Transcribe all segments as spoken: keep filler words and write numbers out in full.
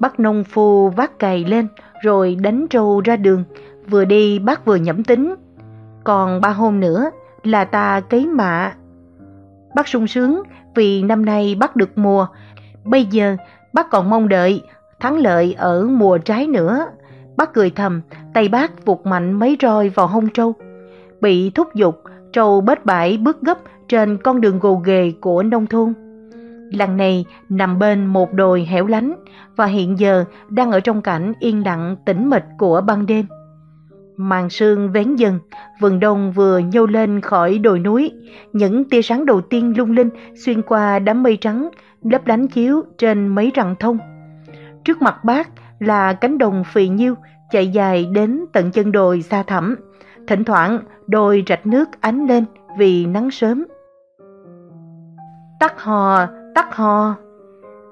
Bác nông phu vác cày lên rồi đánh trâu ra đường. Vừa đi bác vừa nhẩm tính, còn ba hôm nữa là ta cấy mạ. Bác sung sướng vì năm nay bác được mùa. Bây giờ bác còn mong đợi thắng lợi ở mùa trái nữa. Bác cười thầm, tay bác vụt mạnh mấy roi vào hông trâu. Bị thúc giục, trâu bết bãi bước gấp trên con đường gồ ghề của nông thôn. Làng này nằm bên một đồi hẻo lánh và hiện giờ đang ở trong cảnh yên lặng tĩnh mịch của ban đêm. Màn sương vén dần, vườn đông vừa nhô lên khỏi đồi núi. Những tia sáng đầu tiên lung linh xuyên qua đám mây trắng, lấp lánh chiếu trên mấy rặng thông. Trước mặt bác là cánh đồng phì nhiêu chạy dài đến tận chân đồi xa thẳm. Thỉnh thoảng đồi rạch nước ánh lên vì nắng sớm. Tắc hò, tắc hò.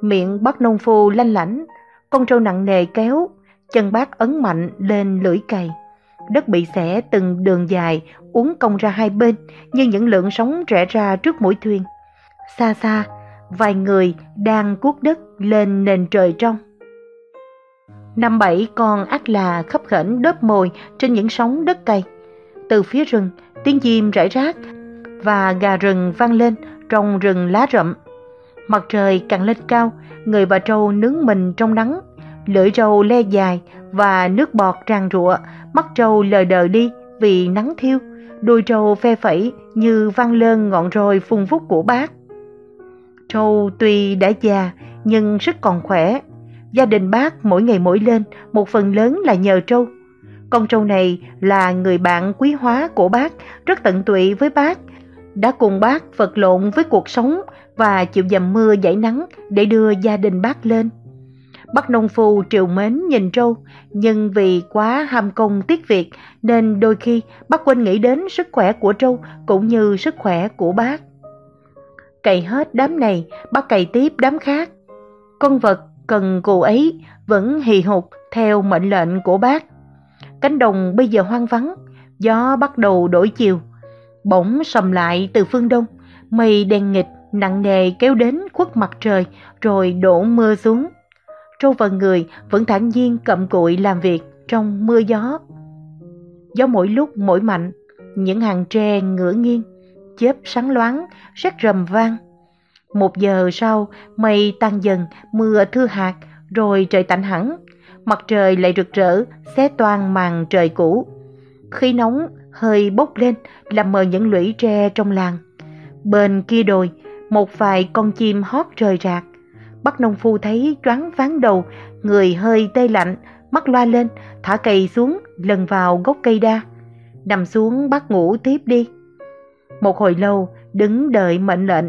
Miệng bác nông phu lanh lảnh, con trâu nặng nề kéo, chân bác ấn mạnh lên lưỡi cày. Đất bị xẻ từng đường dài, uốn cong ra hai bên như những lượn sóng rẽ ra trước mũi thuyền. Xa xa, vài người đang cuốc đất lên nền trời trong. Năm bảy con ác là khấp khểnh đớp mồi trên những sóng đất cày. Từ phía rừng, tiếng chim rải rác và gà rừng vang lên trong rừng lá rậm. Mặt trời càng lên cao, người bà trâu nướng mình trong nắng, lưỡi trâu le dài và nước bọt ràn rụa, mắt trâu lờ đờ đi vì nắng thiêu, đuôi trâu phe phẩy như văng lên ngọn roi phun phúc của bác. Trâu tuy đã già nhưng sức còn khỏe. Gia đình bác mỗi ngày mỗi lên, một phần lớn là nhờ trâu. Con trâu này là người bạn quý hóa của bác, rất tận tụy với bác, đã cùng bác vật lộn với cuộc sống và chịu dầm mưa dãi nắng để đưa gia đình bác lên. Bác nông phu trìu mến nhìn trâu, nhưng vì quá ham công tiếc việc nên đôi khi bác quên nghĩ đến sức khỏe của trâu cũng như sức khỏe của bác. Cày hết đám này, bác cày tiếp đám khác. Con vật cần cù ấy vẫn hì hục theo mệnh lệnh của bác. Cánh đồng bây giờ hoang vắng, gió bắt đầu đổi chiều. Bỗng sầm lại từ phương đông, mây đen nghịt nặng nề kéo đến khuất mặt trời rồi đổ mưa xuống. Trâu và người vẫn thản nhiên cặm cụi làm việc trong mưa gió. Gió mỗi lúc mỗi mạnh, những hàng tre ngửa nghiêng, chớp sáng loáng, sét rầm vang. Một giờ sau, mây tan dần, mưa thưa hạt, rồi trời tạnh hẳn. Mặt trời lại rực rỡ, xé toang màn trời cũ. Khí nóng hơi bốc lên, làm mờ những lũy tre trong làng. Bên kia đồi, một vài con chim hót rời rạc. Bác nông phu thấy choáng váng đầu, người hơi tê lạnh, mắt loa lên, thả cày xuống, lần vào gốc cây đa. Nằm xuống bác ngủ tiếp đi. Một hồi lâu, đứng đợi mệnh lệnh.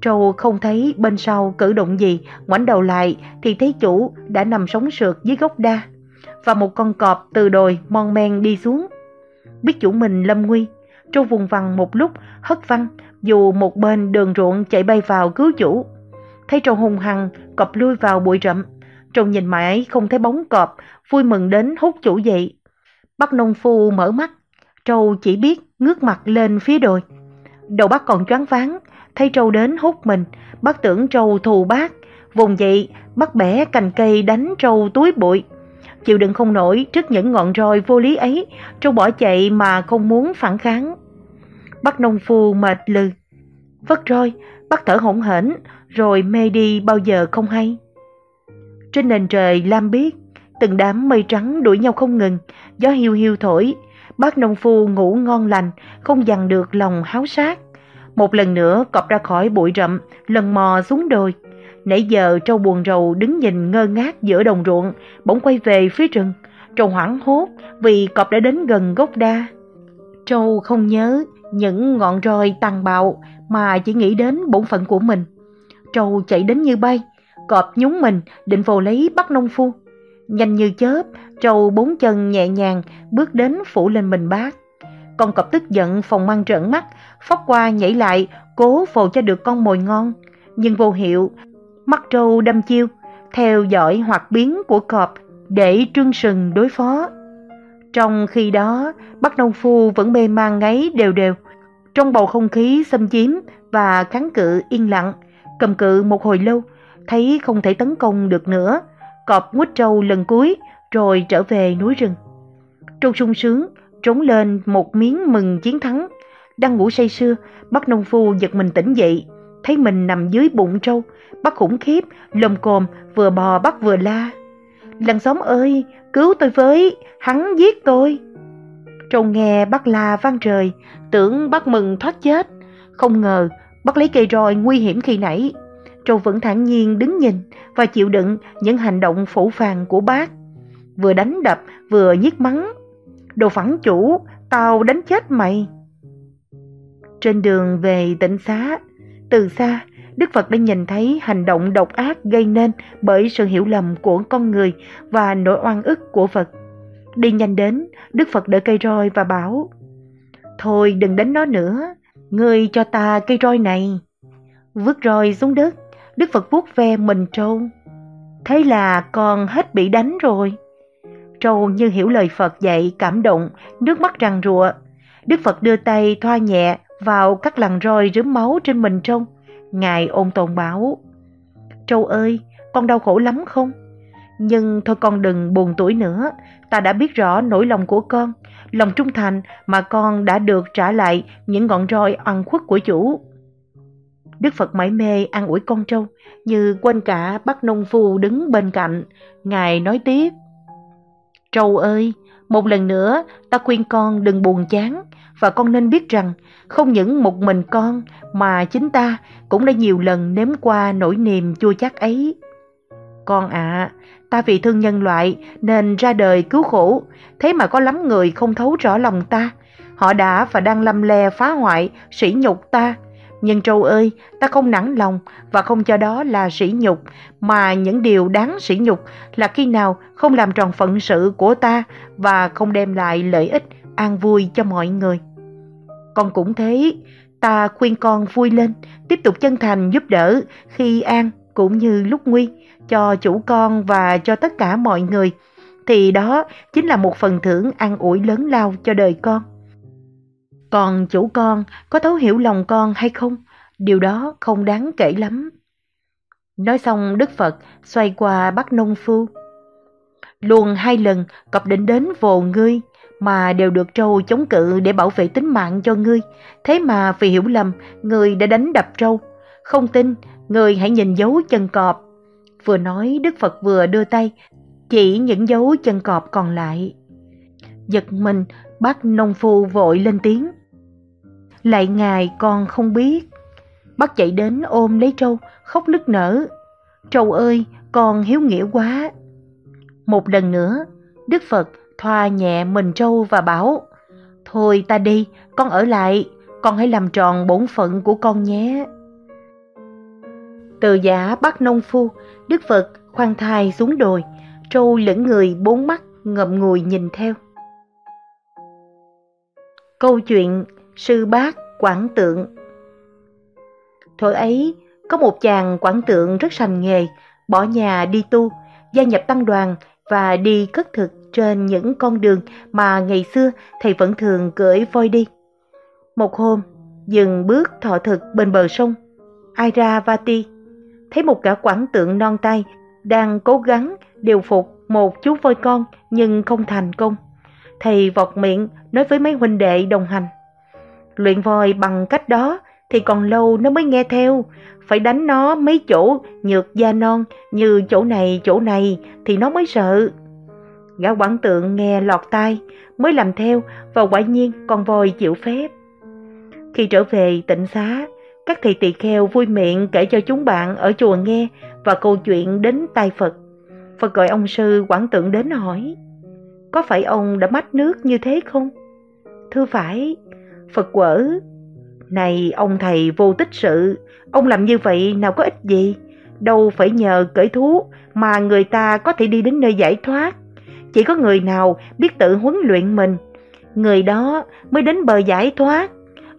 Trâu không thấy bên sau cử động gì, ngoảnh đầu lại thì thấy chủ đã nằm sóng sượt dưới gốc đa, và một con cọp từ đồi mon men đi xuống. Biết chủ mình lâm nguy, trâu vùng vằng một lúc, hất văng dù một bên đường ruộng chạy bay vào cứu chủ. Thấy trâu hung hăng, cọp lui vào bụi rậm. Trâu nhìn mãi không thấy bóng cọp, vui mừng đến hút chủ dậy. Bác nông phu mở mắt, trâu chỉ biết ngước mặt lên phía đồi. Đầu bác còn choáng váng, thấy trâu đến hút mình, bác tưởng trâu thù bác. Vùng dậy, bác bẻ cành cây đánh trâu túi bụi. Chịu đựng không nổi trước những ngọn roi vô lý ấy, trâu bỏ chạy mà không muốn phản kháng. Bác nông phu mệt lừ, vất roi, bác thở hổn hển rồi mê đi bao giờ không hay. Trên nền trời lam biếc, từng đám mây trắng đuổi nhau không ngừng, gió hiu hiu thổi. Bác nông phu ngủ ngon lành, không dằn được lòng háo sát. Một lần nữa cọp ra khỏi bụi rậm, lần mò xuống đồi. Nãy giờ trâu buồn rầu đứng nhìn ngơ ngác giữa đồng ruộng, bỗng quay về phía rừng. Trâu hoảng hốt vì cọp đã đến gần gốc đa. Trâu không nhớ những ngọn roi tàn bạo mà chỉ nghĩ đến bổn phận của mình. Trâu chạy đến như bay, cọp nhúng mình định vồ lấy bác nông phu. Nhanh như chớp, trâu bốn chân nhẹ nhàng bước đến phủ lên mình bác. Con cọp tức giận phòng mang trợn mắt, phóc qua nhảy lại cố vồ cho được con mồi ngon, nhưng vô hiệu. Mắt trâu đâm chiêu, theo dõi hoạt biến của cọp để trương sừng đối phó. Trong khi đó, bác nông phu vẫn mê man ngáy đều đều trong bầu không khí xâm chiếm và kháng cự yên lặng. Cầm cự một hồi lâu, thấy không thể tấn công được nữa, cọp nguýt trâu lần cuối rồi trở về núi rừng. Trong sung sướng trốn lên một miếng mừng chiến thắng, đang ngủ say sưa, bác nông phu giật mình tỉnh dậy, thấy mình nằm dưới bụng trâu. Bác khủng khiếp, lồm cồm, vừa bò bác vừa la: "Làng xóm ơi, cứu tôi với, hắn giết tôi." Trâu nghe bác la vang trời, tưởng bác mừng thoát chết, không ngờ bác lấy cây roi nguy hiểm khi nãy. Trâu vẫn thản nhiên đứng nhìn và chịu đựng những hành động phũ phàng của bác, vừa đánh đập vừa nhiếc mắng: "Đồ phản chủ, tao đánh chết mày." Trên đường về tịnh xá, từ xa Đức Phật đã nhìn thấy hành động độc ác gây nên bởi sự hiểu lầm của con người và nỗi oan ức của Phật. Đi nhanh đến, Đức Phật đỡ cây roi và bảo: "Thôi đừng đánh nó nữa, ngươi cho ta cây roi này." Vứt roi xuống đất, Đức Phật vuốt ve mình trâu: "Thế là con hết bị đánh rồi." Trâu như hiểu lời Phật dạy, cảm động, nước mắt ràn rụa. Đức Phật đưa tay thoa nhẹ vào các lằn roi rướm máu trên mình trâu. Ngài ôn tồn bảo: "Trâu ơi, con đau khổ lắm không? Nhưng thôi con đừng buồn tuổi nữa, ta đã biết rõ nỗi lòng của con, lòng trung thành mà con đã được trả lại những ngọn roi oan khuất của chủ." Đức Phật mải mê an ủi con trâu, như quên cả bác nông phu đứng bên cạnh. Ngài nói tiếp: "Trâu ơi, một lần nữa ta khuyên con đừng buồn chán, và con nên biết rằng không những một mình con mà chính ta cũng đã nhiều lần nếm qua nỗi niềm chua chát ấy. Con ạ, à, ta vì thương nhân loại nên ra đời cứu khổ, thế mà có lắm người không thấu rõ lòng ta. Họ đã và đang lăm le phá hoại, sỉ nhục ta. Nhưng trâu ơi, ta không nản lòng và không cho đó là sỉ nhục, mà những điều đáng sỉ nhục là khi nào không làm tròn phận sự của ta và không đem lại lợi ích an vui cho mọi người. Con cũng thế, ta khuyên con vui lên, tiếp tục chân thành giúp đỡ khi an cũng như lúc nguy cho chủ con và cho tất cả mọi người, thì đó chính là một phần thưởng an ủi lớn lao cho đời con. Còn chủ con có thấu hiểu lòng con hay không, điều đó không đáng kể lắm." Nói xong, Đức Phật xoay qua bác nông phu: "Luôn hai lần cọp định đến vồ ngươi, mà đều được trâu chống cự để bảo vệ tính mạng cho ngươi. Thế mà vì hiểu lầm, ngươi đã đánh đập trâu. Không tin, ngươi hãy nhìn dấu chân cọp." Vừa nói, Đức Phật vừa đưa tay chỉ những dấu chân cọp còn lại. Giật mình, bác nông phu vội lên tiếng: "Lạy ngài, con không biết." Bác chạy đến ôm lấy trâu, khóc nức nở: "Trâu ơi, con hiếu nghĩa quá." Một lần nữa, Đức Phật thoa nhẹ mình trâu và bảo: "Thôi ta đi, con ở lại, con hãy làm tròn bổn phận của con nhé." Từ giả bác nông phu, Đức Phật khoan thai xuống đồi, trâu lững người bốn mắt ngậm ngùi nhìn theo. Câu chuyện Sư Bác Quảng Tượng. Thuở ấy, có một chàng quảng tượng rất sành nghề, bỏ nhà đi tu, gia nhập tăng đoàn và đi khất thực trên những con đường mà ngày xưa thầy vẫn thường cưỡi voi đi. Một hôm, dừng bước thọ thực bên bờ sông Airavati, thấy một gã quảng tượng non tay đang cố gắng điều phục một chú voi con nhưng không thành công. Thầy vọt miệng nói với mấy huynh đệ đồng hành: "Luyện voi bằng cách đó thì còn lâu nó mới nghe theo, phải đánh nó mấy chỗ nhược da non như chỗ này chỗ này thì nó mới sợ." Gã quảng tượng nghe lọt tai mới làm theo, và quả nhiên con voi chịu phép. Khi trở về tịnh xá, các thầy tỳ kheo vui miệng kể cho chúng bạn ở chùa nghe và câu chuyện đến tai Phật. Phật gọi ông sư quảng tượng đến hỏi: "Có phải ông đã mách nước như thế không?" "Thưa phải." Phật quở: "Này ông thầy vô tích sự, ông làm như vậy nào có ích gì? Đâu phải nhờ cởi thú mà người ta có thể đi đến nơi giải thoát. Chỉ có người nào biết tự huấn luyện mình, người đó mới đến bờ giải thoát.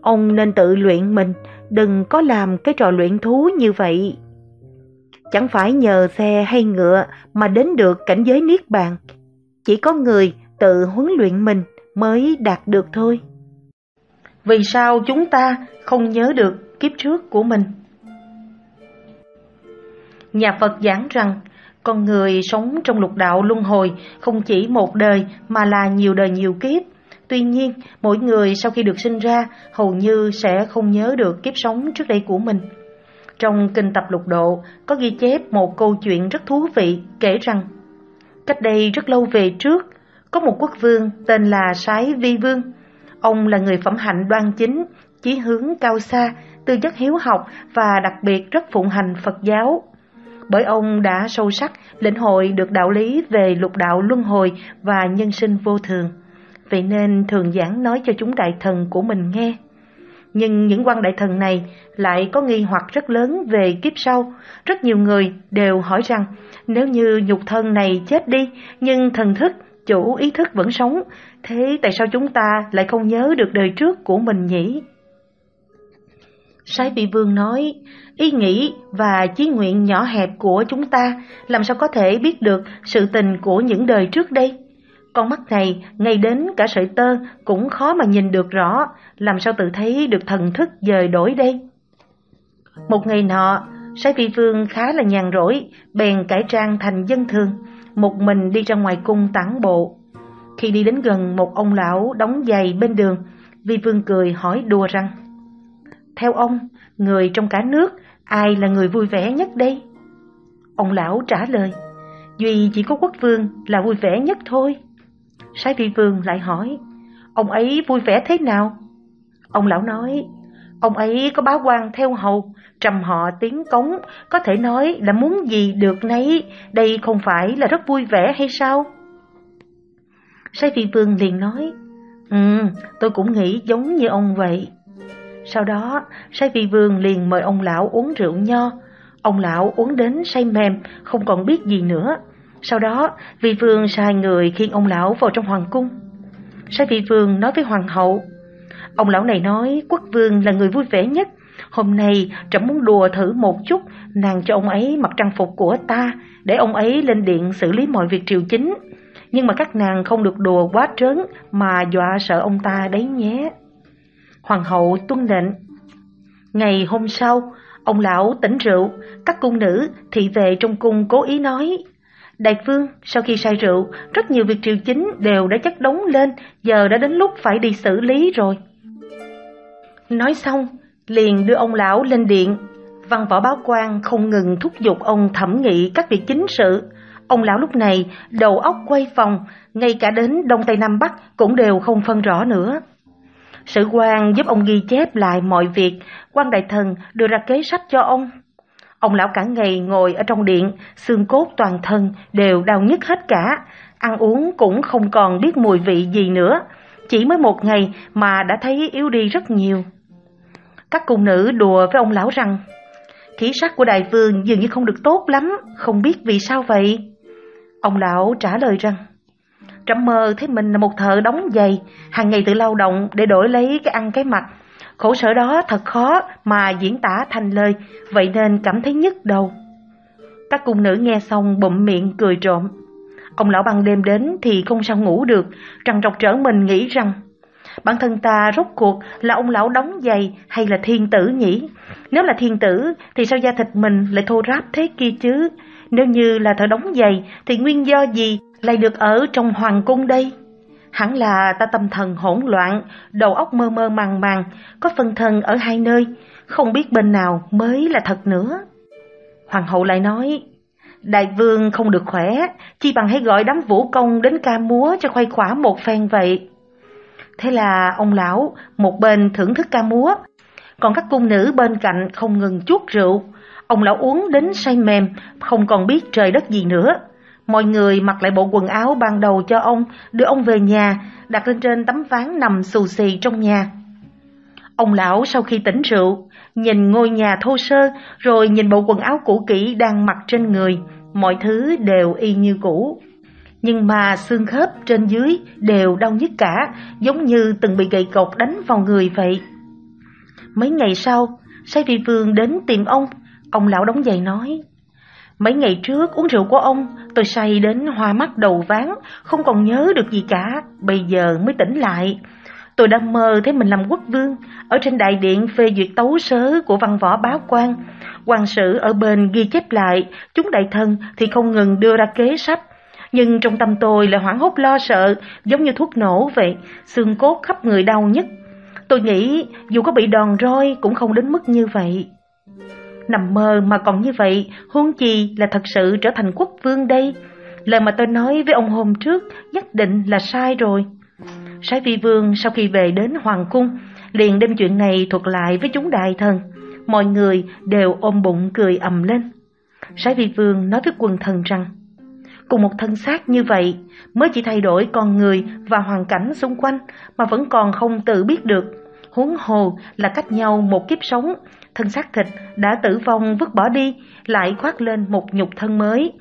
Ông nên tự luyện mình, đừng có làm cái trò luyện thú như vậy. Chẳng phải nhờ xe hay ngựa mà đến được cảnh giới niết bàn, chỉ có người tự huấn luyện mình mới đạt được thôi." Vì sao chúng ta không nhớ được kiếp trước của mình? Nhà Phật giảng rằng Con người sống trong lục đạo luân hồi không chỉ một đời mà là nhiều đời nhiều kiếp. Tuy nhiên, mỗi người sau khi được sinh ra hầu như sẽ không nhớ được kiếp sống trước đây của mình. Trong kinh Tập Lục Độ có ghi chép một câu chuyện rất thú vị kể rằng cách đây rất lâu về trước, có một quốc vương tên là Sái Vi Vương. Ông là người phẩm hạnh đoan chính, chí hướng cao xa, tư chất hiếu học và đặc biệt rất phụng hành Phật giáo. Bởi ông đã sâu sắc lĩnh hội được đạo lý về lục đạo luân hồi và nhân sinh vô thường, vậy nên thường giảng nói cho chúng đại thần của mình nghe. Nhưng những quan đại thần này lại có nghi hoặc rất lớn về kiếp sau. Rất nhiều người đều hỏi rằng nếu như nhục thân này chết đi nhưng thần thức, chủ ý thức vẫn sống, thế tại sao chúng ta lại không nhớ được đời trước của mình nhỉ? Sái Vị Vương nói, ý nghĩ và chí nguyện nhỏ hẹp của chúng ta làm sao có thể biết được sự tình của những đời trước đây. Con mắt này, ngay đến cả sợi tơ cũng khó mà nhìn được rõ, làm sao tự thấy được thần thức dời đổi đây? Một ngày nọ, Sái Vị Vương khá là nhàn rỗi, bèn cải trang thành dân thường, một mình đi ra ngoài cung tản bộ. Khi đi đến gần một ông lão đóng giày bên đường, Vi Vương cười hỏi đùa rằng, theo ông, người trong cả nước, ai là người vui vẻ nhất đây? Ông lão trả lời, duy chỉ có quốc vương là vui vẻ nhất thôi. Sái Vị Vương lại hỏi, ông ấy vui vẻ thế nào? Ông lão nói, ông ấy có bá quan theo hầu, trầm họ tiếng cống, có thể nói là muốn gì được nấy, đây không phải là rất vui vẻ hay sao? Sái Vị Vương liền nói, ừ, tôi cũng nghĩ giống như ông vậy. Sau đó, Sái Vị Vương liền mời ông lão uống rượu nho. Ông lão uống đến say mềm, không còn biết gì nữa. Sau đó, Vi Vương sai người khiêng ông lão vào trong hoàng cung. Sái Vị Vương nói với hoàng hậu, ông lão này nói quốc vương là người vui vẻ nhất. Hôm nay, trẫm muốn đùa thử một chút, nàng cho ông ấy mặc trang phục của ta, để ông ấy lên điện xử lý mọi việc triều chính. Nhưng mà các nàng không được đùa quá trớn mà dọa sợ ông ta đấy nhé. Hoàng hậu tuân lệnh. Ngày hôm sau, ông lão tỉnh rượu, các cung nữ, thị vệ trong cung cố ý nói, đại vương, sau khi say rượu, rất nhiều việc triều chính đều đã chất đống lên, giờ đã đến lúc phải đi xử lý rồi. Nói xong, liền đưa ông lão lên điện. Văn võ báo quan không ngừng thúc giục ông thẩm nghị các việc chính sự. Ông lão lúc này đầu óc quay vòng, ngay cả đến Đông Tây Nam Bắc cũng đều không phân rõ nữa. Sử quan giúp ông ghi chép lại mọi việc, quan đại thần đưa ra kế sách cho ông. Ông lão cả ngày ngồi ở trong điện, xương cốt toàn thân đều đau nhức hết cả, ăn uống cũng không còn biết mùi vị gì nữa, chỉ mới một ngày mà đã thấy yếu đi rất nhiều. Các cung nữ đùa với ông lão rằng, khí sắc của đại vương dường như không được tốt lắm, không biết vì sao vậy. Ông lão trả lời rằng, trẫm mơ thấy mình là một thợ đóng giày, hàng ngày tự lao động để đổi lấy cái ăn cái mặc. Khổ sở đó thật khó mà diễn tả thành lời, vậy nên cảm thấy nhức đầu. Các cung nữ nghe xong bụm miệng cười trộm. Ông lão ban đêm đến thì không sao ngủ được, trằn trọc trở mình nghĩ rằng, bản thân ta rốt cuộc là ông lão đóng giày hay là thiên tử nhỉ? Nếu là thiên tử thì sao da thịt mình lại thô ráp thế kia chứ? Nếu như là thợ đóng giày thì nguyên do gì lại được ở trong hoàng cung đây? Hẳn là ta tâm thần hỗn loạn, đầu óc mơ mơ màng màng, có phân thân ở hai nơi, không biết bên nào mới là thật nữa. Hoàng hậu lại nói, đại vương không được khỏe, chi bằng hãy gọi đám vũ công đến ca múa cho khoai khỏa một phen vậy. Thế là ông lão một bên thưởng thức ca múa, còn các cung nữ bên cạnh không ngừng chuốc rượu. Ông lão uống đến say mềm, không còn biết trời đất gì nữa. Mọi người mặc lại bộ quần áo ban đầu cho ông, đưa ông về nhà, đặt lên trên tấm ván nằm xù xì trong nhà. Ông lão sau khi tỉnh rượu, nhìn ngôi nhà thô sơ, rồi nhìn bộ quần áo cũ kỹ đang mặc trên người, mọi thứ đều y như cũ. Nhưng mà xương khớp trên dưới đều đau nhức cả, giống như từng bị gậy cột đánh vào người vậy. Mấy ngày sau, Sái Vị Vương đến tìm ông, ông lão đóng giày nói, mấy ngày trước uống rượu của ông, tôi say đến hoa mắt đầu váng, không còn nhớ được gì cả, bây giờ mới tỉnh lại. Tôi đã mơ thấy mình làm quốc vương ở trên đại điện phê duyệt tấu sớ của văn võ bá quan. Quan sử ở bên ghi chép lại, chúng đại thần thì không ngừng đưa ra kế sách. Nhưng trong tâm tôi là hoảng hốt lo sợ, giống như thuốc nổ vậy, xương cốt khắp người đau nhất. Tôi nghĩ dù có bị đòn roi cũng không đến mức như vậy. Nằm mơ mà còn như vậy, huống chi là thật sự trở thành quốc vương đây. Lời mà tôi nói với ông hôm trước nhất định là sai rồi. Sái Phi Vương sau khi về đến hoàng cung, liền đem chuyện này thuật lại với chúng đại thần. Mọi người đều ôm bụng cười ầm lên. Sái Phi Vương nói với quần thần rằng, cùng một thân xác như vậy, mới chỉ thay đổi con người và hoàn cảnh xung quanh mà vẫn còn không tự biết được. Huống hồ là cách nhau một kiếp sống, thân xác thịt đã tử vong vứt bỏ đi, lại khoác lên một nhục thân mới.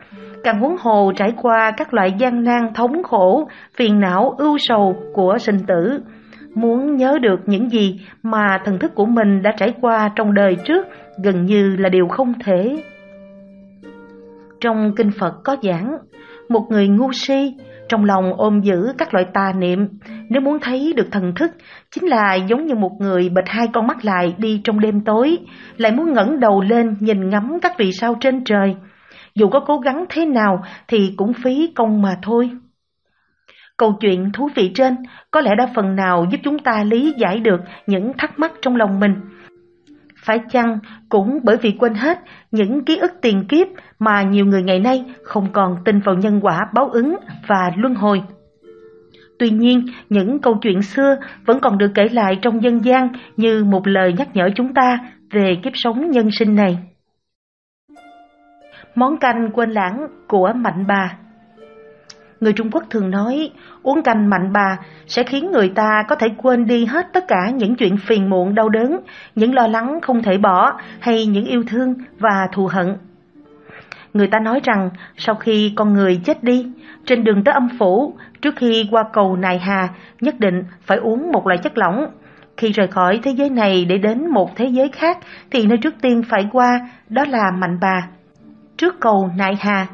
Càng huống hồ trải qua các loại gian nan thống khổ, phiền não ưu sầu của sinh tử. Muốn nhớ được những gì mà thần thức của mình đã trải qua trong đời trước gần như là điều không thể. Trong kinh Phật có giảng, một người ngu si trong lòng ôm giữ các loại tà niệm, nếu muốn thấy được thần thức, chính là giống như một người bịt hai con mắt lại đi trong đêm tối, lại muốn ngẩng đầu lên nhìn ngắm các vì sao trên trời. Dù có cố gắng thế nào thì cũng phí công mà thôi. Câu chuyện thú vị trên có lẽ đã phần nào giúp chúng ta lý giải được những thắc mắc trong lòng mình. Phải chăng cũng bởi vì quên hết những ký ức tiền kiếp mà nhiều người ngày nay không còn tin vào nhân quả báo ứng và luân hồi. Tuy nhiên, những câu chuyện xưa vẫn còn được kể lại trong dân gian như một lời nhắc nhở chúng ta về kiếp sống nhân sinh này. Món canh quên lãng của Mạnh Bà. Người Trung Quốc thường nói uống canh Mạnh Bà sẽ khiến người ta có thể quên đi hết tất cả những chuyện phiền muộn đau đớn, những lo lắng không thể bỏ hay những yêu thương và thù hận. Người ta nói rằng sau khi con người chết đi, trên đường tới âm phủ, trước khi qua cầu Nại Hà nhất định phải uống một loại chất lỏng. Khi rời khỏi thế giới này để đến một thế giới khác thì nơi trước tiên phải qua đó là Mạnh Bà, trước cầu Nại Hà.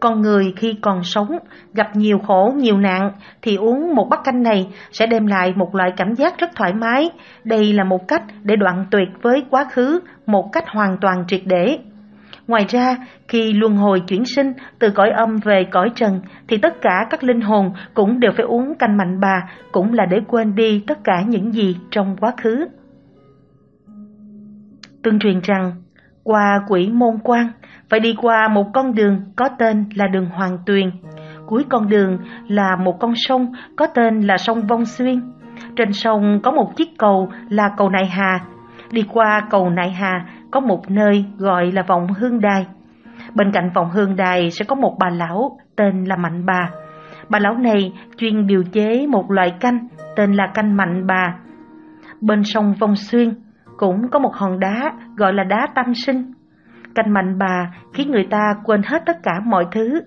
Con người khi còn sống, gặp nhiều khổ, nhiều nạn, thì uống một bát canh này sẽ đem lại một loại cảm giác rất thoải mái. Đây là một cách để đoạn tuyệt với quá khứ, một cách hoàn toàn triệt để. Ngoài ra, khi luân hồi chuyển sinh từ cõi âm về cõi trần, thì tất cả các linh hồn cũng đều phải uống canh Mạnh Bà, cũng là để quên đi tất cả những gì trong quá khứ. Tương truyền rằng, qua Quỷ Môn Quan, phải đi qua một con đường có tên là đường Hoàng Tuyền. Cuối con đường là một con sông có tên là sông Vong Xuyên. Trên sông có một chiếc cầu là cầu Nại Hà. Đi qua cầu Nại Hà có một nơi gọi là Vọng Hương Đài. Bên cạnh Vọng Hương Đài sẽ có một bà lão tên là Mạnh Bà. Bà lão này chuyên điều chế một loại canh tên là canh Mạnh Bà. Bên sông Vong Xuyên cũng có một hòn đá gọi là đá Tam Sinh. Canh Mạnh Bà khiến người ta quên hết tất cả mọi thứ,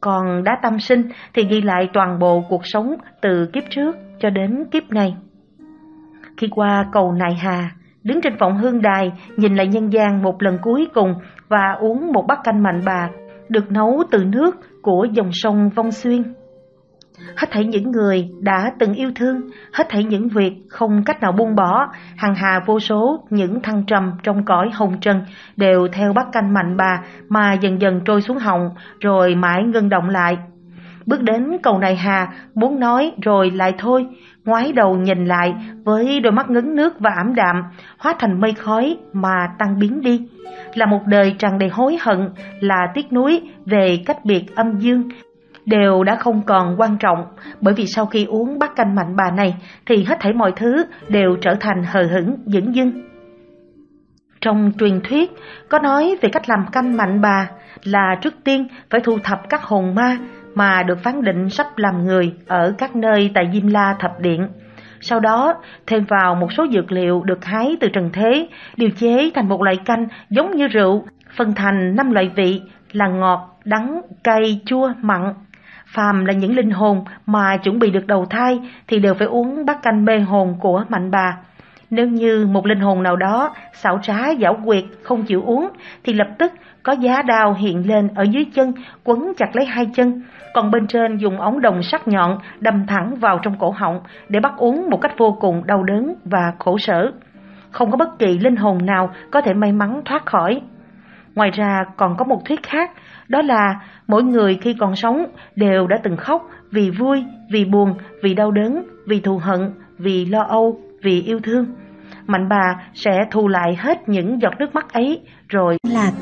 còn đá Tam Sinh thì ghi lại toàn bộ cuộc sống từ kiếp trước cho đến kiếp này. Khi qua cầu Nại Hà, đứng trên Vọng Hương Đài nhìn lại nhân gian một lần cuối cùng và uống một bát canh Mạnh Bà được nấu từ nước của dòng sông Vong Xuyên. Hết thảy những người đã từng yêu thương, hết thảy những việc không cách nào buông bỏ, hàng hà vô số những thăng trầm trong cõi hồng trần đều theo bát canh Mạnh Bà mà dần dần trôi xuống họng, rồi mãi ngưng động lại. Bước đến cầu Nại Hà, muốn nói rồi lại thôi, ngoái đầu nhìn lại với đôi mắt ngấn nước và ảm đạm, hóa thành mây khói mà tan biến đi. Là một đời tràn đầy hối hận, là tiếc nuối về cách biệt âm dương, đều đã không còn quan trọng, bởi vì sau khi uống bát canh Mạnh Bà này thì hết thảy mọi thứ đều trở thành hờ hững dửng dưng. Trong truyền thuyết có nói về cách làm canh Mạnh Bà là trước tiên phải thu thập các hồn ma mà được phán định sắp làm người ở các nơi tại Diêm La Thập Điện, sau đó thêm vào một số dược liệu được hái từ trần thế, điều chế thành một loại canh giống như rượu, phân thành năm loại vị là ngọt, đắng, cay, chua, mặn. Phàm là những linh hồn mà chuẩn bị được đầu thai thì đều phải uống bát canh mê hồn của Mạnh Bà. Nếu như một linh hồn nào đó xảo trá giảo quyệt không chịu uống thì lập tức có giá đao hiện lên ở dưới chân, quấn chặt lấy hai chân, còn bên trên dùng ống đồng sắc nhọn đâm thẳng vào trong cổ họng để bắt uống một cách vô cùng đau đớn và khổ sở. Không có bất kỳ linh hồn nào có thể may mắn thoát khỏi. Ngoài ra còn có một thuyết khác, đó là mỗi người khi còn sống đều đã từng khóc vì vui, vì buồn, vì đau đớn, vì thù hận, vì lo âu, vì yêu thương. Mạnh bà sẽ thu lại hết những giọt nước mắt ấy rồi là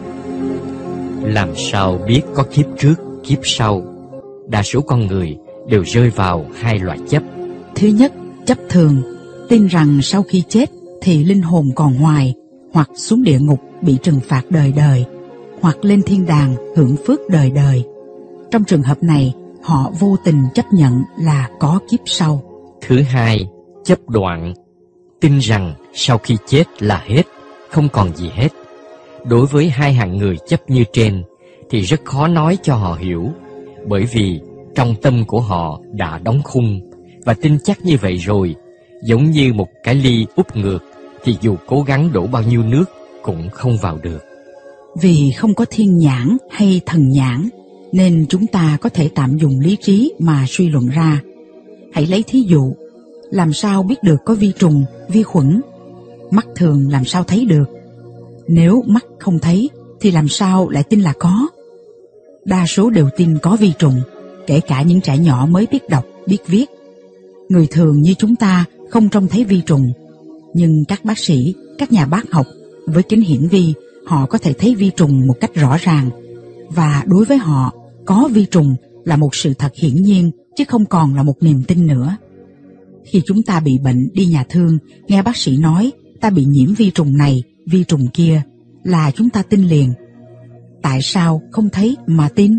làm sao biết có kiếp trước, kiếp sau? Đa số con người đều rơi vào hai loại chấp. Thứ nhất, chấp thường, tin rằng sau khi chết thì linh hồn còn hoài, hoặc xuống địa ngục bị trừng phạt đời đời, hoặc lên thiên đàng hưởng phước đời đời. Trong trường hợp này, họ vô tình chấp nhận là có kiếp sau. Thứ hai, chấp đoạn, tin rằng sau khi chết là hết, không còn gì hết. Đối với hai hạng người chấp như trên thì rất khó nói cho họ hiểu, bởi vì trong tâm của họ đã đóng khung và tin chắc như vậy rồi. Giống như một cái ly úp ngược thì dù cố gắng đổ bao nhiêu nước cũng không vào được. Vì không có thiên nhãn hay thần nhãn nên chúng ta có thể tạm dùng lý trí mà suy luận ra. Hãy lấy thí dụ, làm sao biết được có vi trùng, vi khuẩn? Mắt thường làm sao thấy được? Nếu mắt không thấy thì làm sao lại tin là có? Đa số đều tin có vi trùng, kể cả những trẻ nhỏ mới biết đọc, biết viết. Người thường như chúng ta không trông thấy vi trùng, nhưng các bác sĩ, các nhà bác học với kính hiển vi, họ có thể thấy vi trùng một cách rõ ràng. Và đối với họ, có vi trùng là một sự thật hiển nhiên chứ không còn là một niềm tin nữa. Khi chúng ta bị bệnh đi nhà thương, nghe bác sĩ nói ta bị nhiễm vi trùng này, vi trùng kia là chúng ta tin liền. Tại sao không thấy mà tin?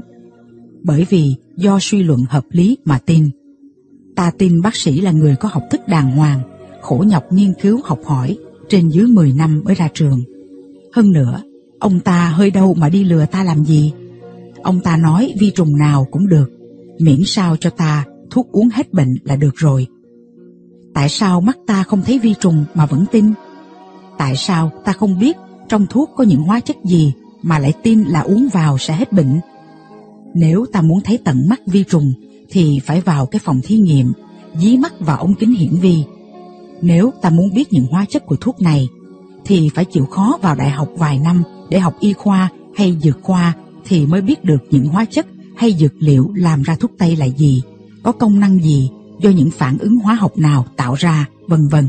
Bởi vì do suy luận hợp lý mà tin. Ta tin bác sĩ là người có học thức đàng hoàng, khổ nhọc nghiên cứu học hỏi, trên dưới mười năm mới ra trường. Hơn nữa, ông ta hơi đâu mà đi lừa ta làm gì? Ông ta nói vi trùng nào cũng được, miễn sao cho ta thuốc uống hết bệnh là được rồi. Tại sao mắt ta không thấy vi trùng mà vẫn tin? Tại sao ta không biết trong thuốc có những hóa chất gì mà lại tin là uống vào sẽ hết bệnh? Nếu ta muốn thấy tận mắt vi trùng thì phải vào cái phòng thí nghiệm, dí mắt vào ống kính hiển vi. Nếu ta muốn biết những hóa chất của thuốc này thì phải chịu khó vào đại học vài năm để học y khoa hay dược khoa thì mới biết được những hóa chất hay dược liệu làm ra thuốc tây là gì, có công năng gì, do những phản ứng hóa học nào tạo ra, vân vân.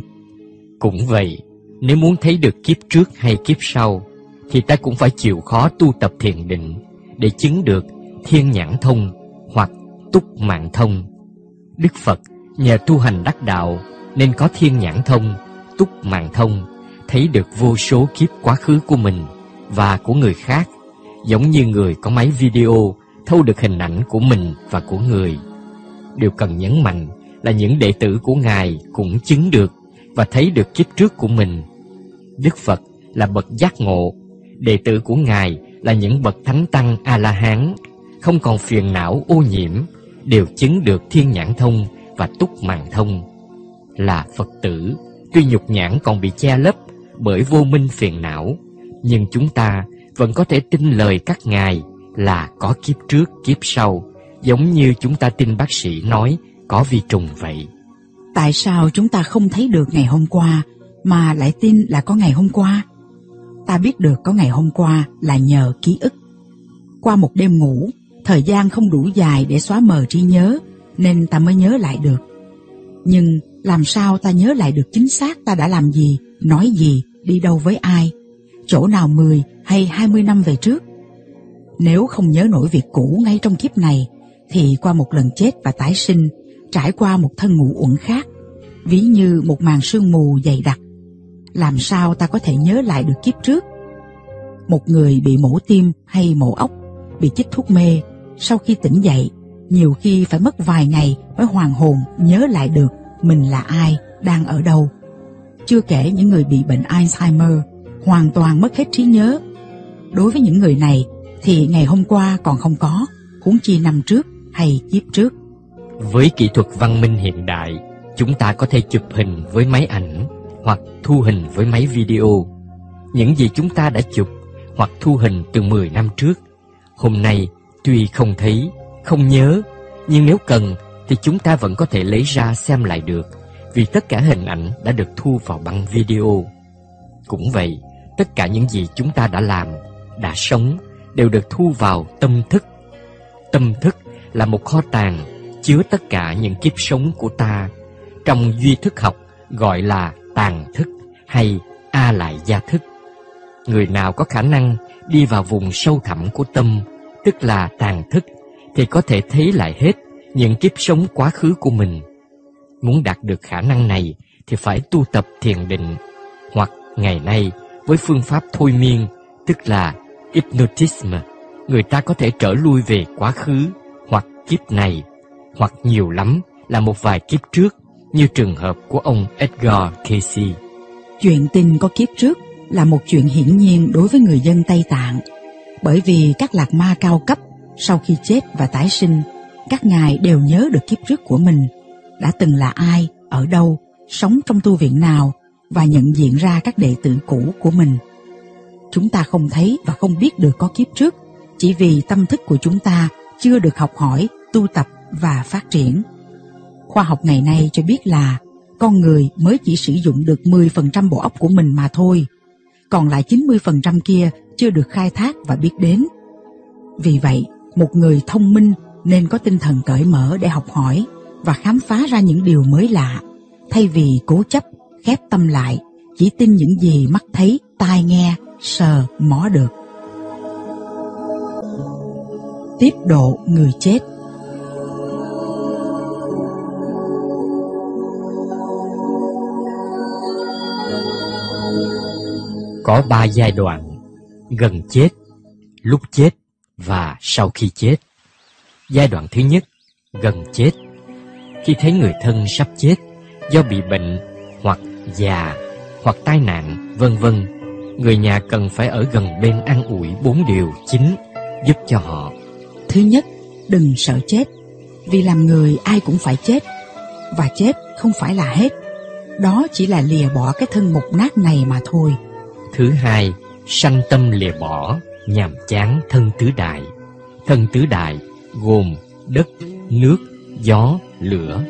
Cũng vậy, nếu muốn thấy được kiếp trước hay kiếp sau thì ta cũng phải chịu khó tu tập thiền định để chứng được thiên nhãn thông hoặc túc mạng thông. Đức Phật nhờ tu hành đắc đạo nên có thiên nhãn thông, túc mạng thông, thấy được vô số kiếp quá khứ của mình và của người khác, giống như người có máy video thâu được hình ảnh của mình và của người. Điều cần nhấn mạnh là những đệ tử của Ngài cũng chứng được và thấy được kiếp trước của mình. Đức Phật là bậc giác ngộ, đệ tử của Ngài là những bậc thánh tăng A-la-hán, không còn phiền não ô nhiễm, đều chứng được thiên nhãn thông và túc mạng thông. Là Phật tử, tuy nhục nhãn còn bị che lấp bởi vô minh phiền não, nhưng chúng ta vẫn có thể tin lời các ngài là có kiếp trước, kiếp sau, giống như chúng ta tin bác sĩ nói có vi trùng vậy. Tại sao chúng ta không thấy được ngày hôm qua mà lại tin là có ngày hôm qua? Ta biết được có ngày hôm qua là nhờ ký ức. Qua một đêm ngủ, thời gian không đủ dài để xóa mờ trí nhớ nên ta mới nhớ lại được. Nhưng làm sao ta nhớ lại được chính xác ta đã làm gì, nói gì, đi đâu với ai, chỗ nào mười hay hai mươi năm về trước? Nếu không nhớ nổi việc cũ ngay trong kiếp này thì qua một lần chết và tái sinh, trải qua một thân ngũ uẩn khác, ví như một màn sương mù dày đặc, làm sao ta có thể nhớ lại được kiếp trước? Một người bị mổ tim hay mổ óc, bị chích thuốc mê, sau khi tỉnh dậy nhiều khi phải mất vài ngày mới hoàn hồn nhớ lại được mình là ai, đang ở đâu. Chưa kể những người bị bệnh Alzheimer hoàn toàn mất hết trí nhớ. Đối với những người này thì ngày hôm qua còn không có, huống chi năm trước hay kiếp trước. Với kỹ thuật văn minh hiện đại, chúng ta có thể chụp hình với máy ảnh, hoặc thu hình với máy video. Những gì chúng ta đã chụp hoặc thu hình từ mười năm trước, hôm nay tuy không thấy, không nhớ, nhưng nếu cần thì chúng ta vẫn có thể lấy ra xem lại được, vì tất cả hình ảnh đã được thu vào băng video. Cũng vậy, tất cả những gì chúng ta đã làm, đã sống đều được thu vào tâm thức. Tâm thức là một kho tàng chứa tất cả những kiếp sống của ta. Trong duy thức học gọi là tàng thức hay a lại gia thức. Người nào có khả năng đi vào vùng sâu thẳm của tâm, tức là tàng thức, thì có thể thấy lại hết những kiếp sống quá khứ của mình. Muốn đạt được khả năng này thì phải tu tập thiền định, hoặc ngày nay với phương pháp thôi miên, tức là hypnotism, người ta có thể trở lui về quá khứ hoặc kiếp này, hoặc nhiều lắm là một vài kiếp trước, như trường hợp của ông Edgar Cayce. Chuyện tình có kiếp trước là một chuyện hiển nhiên đối với người dân Tây Tạng, bởi vì các lạc ma cao cấp sau khi chết và tái sinh, các ngài đều nhớ được kiếp trước của mình, đã từng là ai, ở đâu, sống trong tu viện nào, và nhận diện ra các đệ tử cũ của mình. Chúng ta không thấy và không biết được có kiếp trước, chỉ vì tâm thức của chúng ta chưa được học hỏi, tu tập và phát triển. Khoa học ngày nay cho biết là con người mới chỉ sử dụng được mười phần trăm bộ óc của mình mà thôi, còn lại chín mươi phần trăm kia chưa được khai thác và biết đến. Vì vậy, một người thông minh nên có tinh thần cởi mở để học hỏi và khám phá ra những điều mới lạ, thay vì cố chấp, khép tâm lại, chỉ tin những gì mắt thấy, tai nghe, sờ, mó được. Tiếp độ người chết. Có ba giai đoạn: gần chết, lúc chết và sau khi chết. Giai đoạn thứ nhất, gần chết. Khi thấy người thân sắp chết do bị bệnh hoặc già hoặc tai nạn, vân vân, người nhà cần phải ở gần bên an ủi bốn điều chính giúp cho họ. Thứ nhất, đừng sợ chết, vì làm người ai cũng phải chết, và chết không phải là hết, đó chỉ là lìa bỏ cái thân mục nát này mà thôi. Thứ hai, sanh tâm lìa bỏ, nhàm chán thân tứ đại. Thân tứ đại gồm đất, nước, gió, lửa,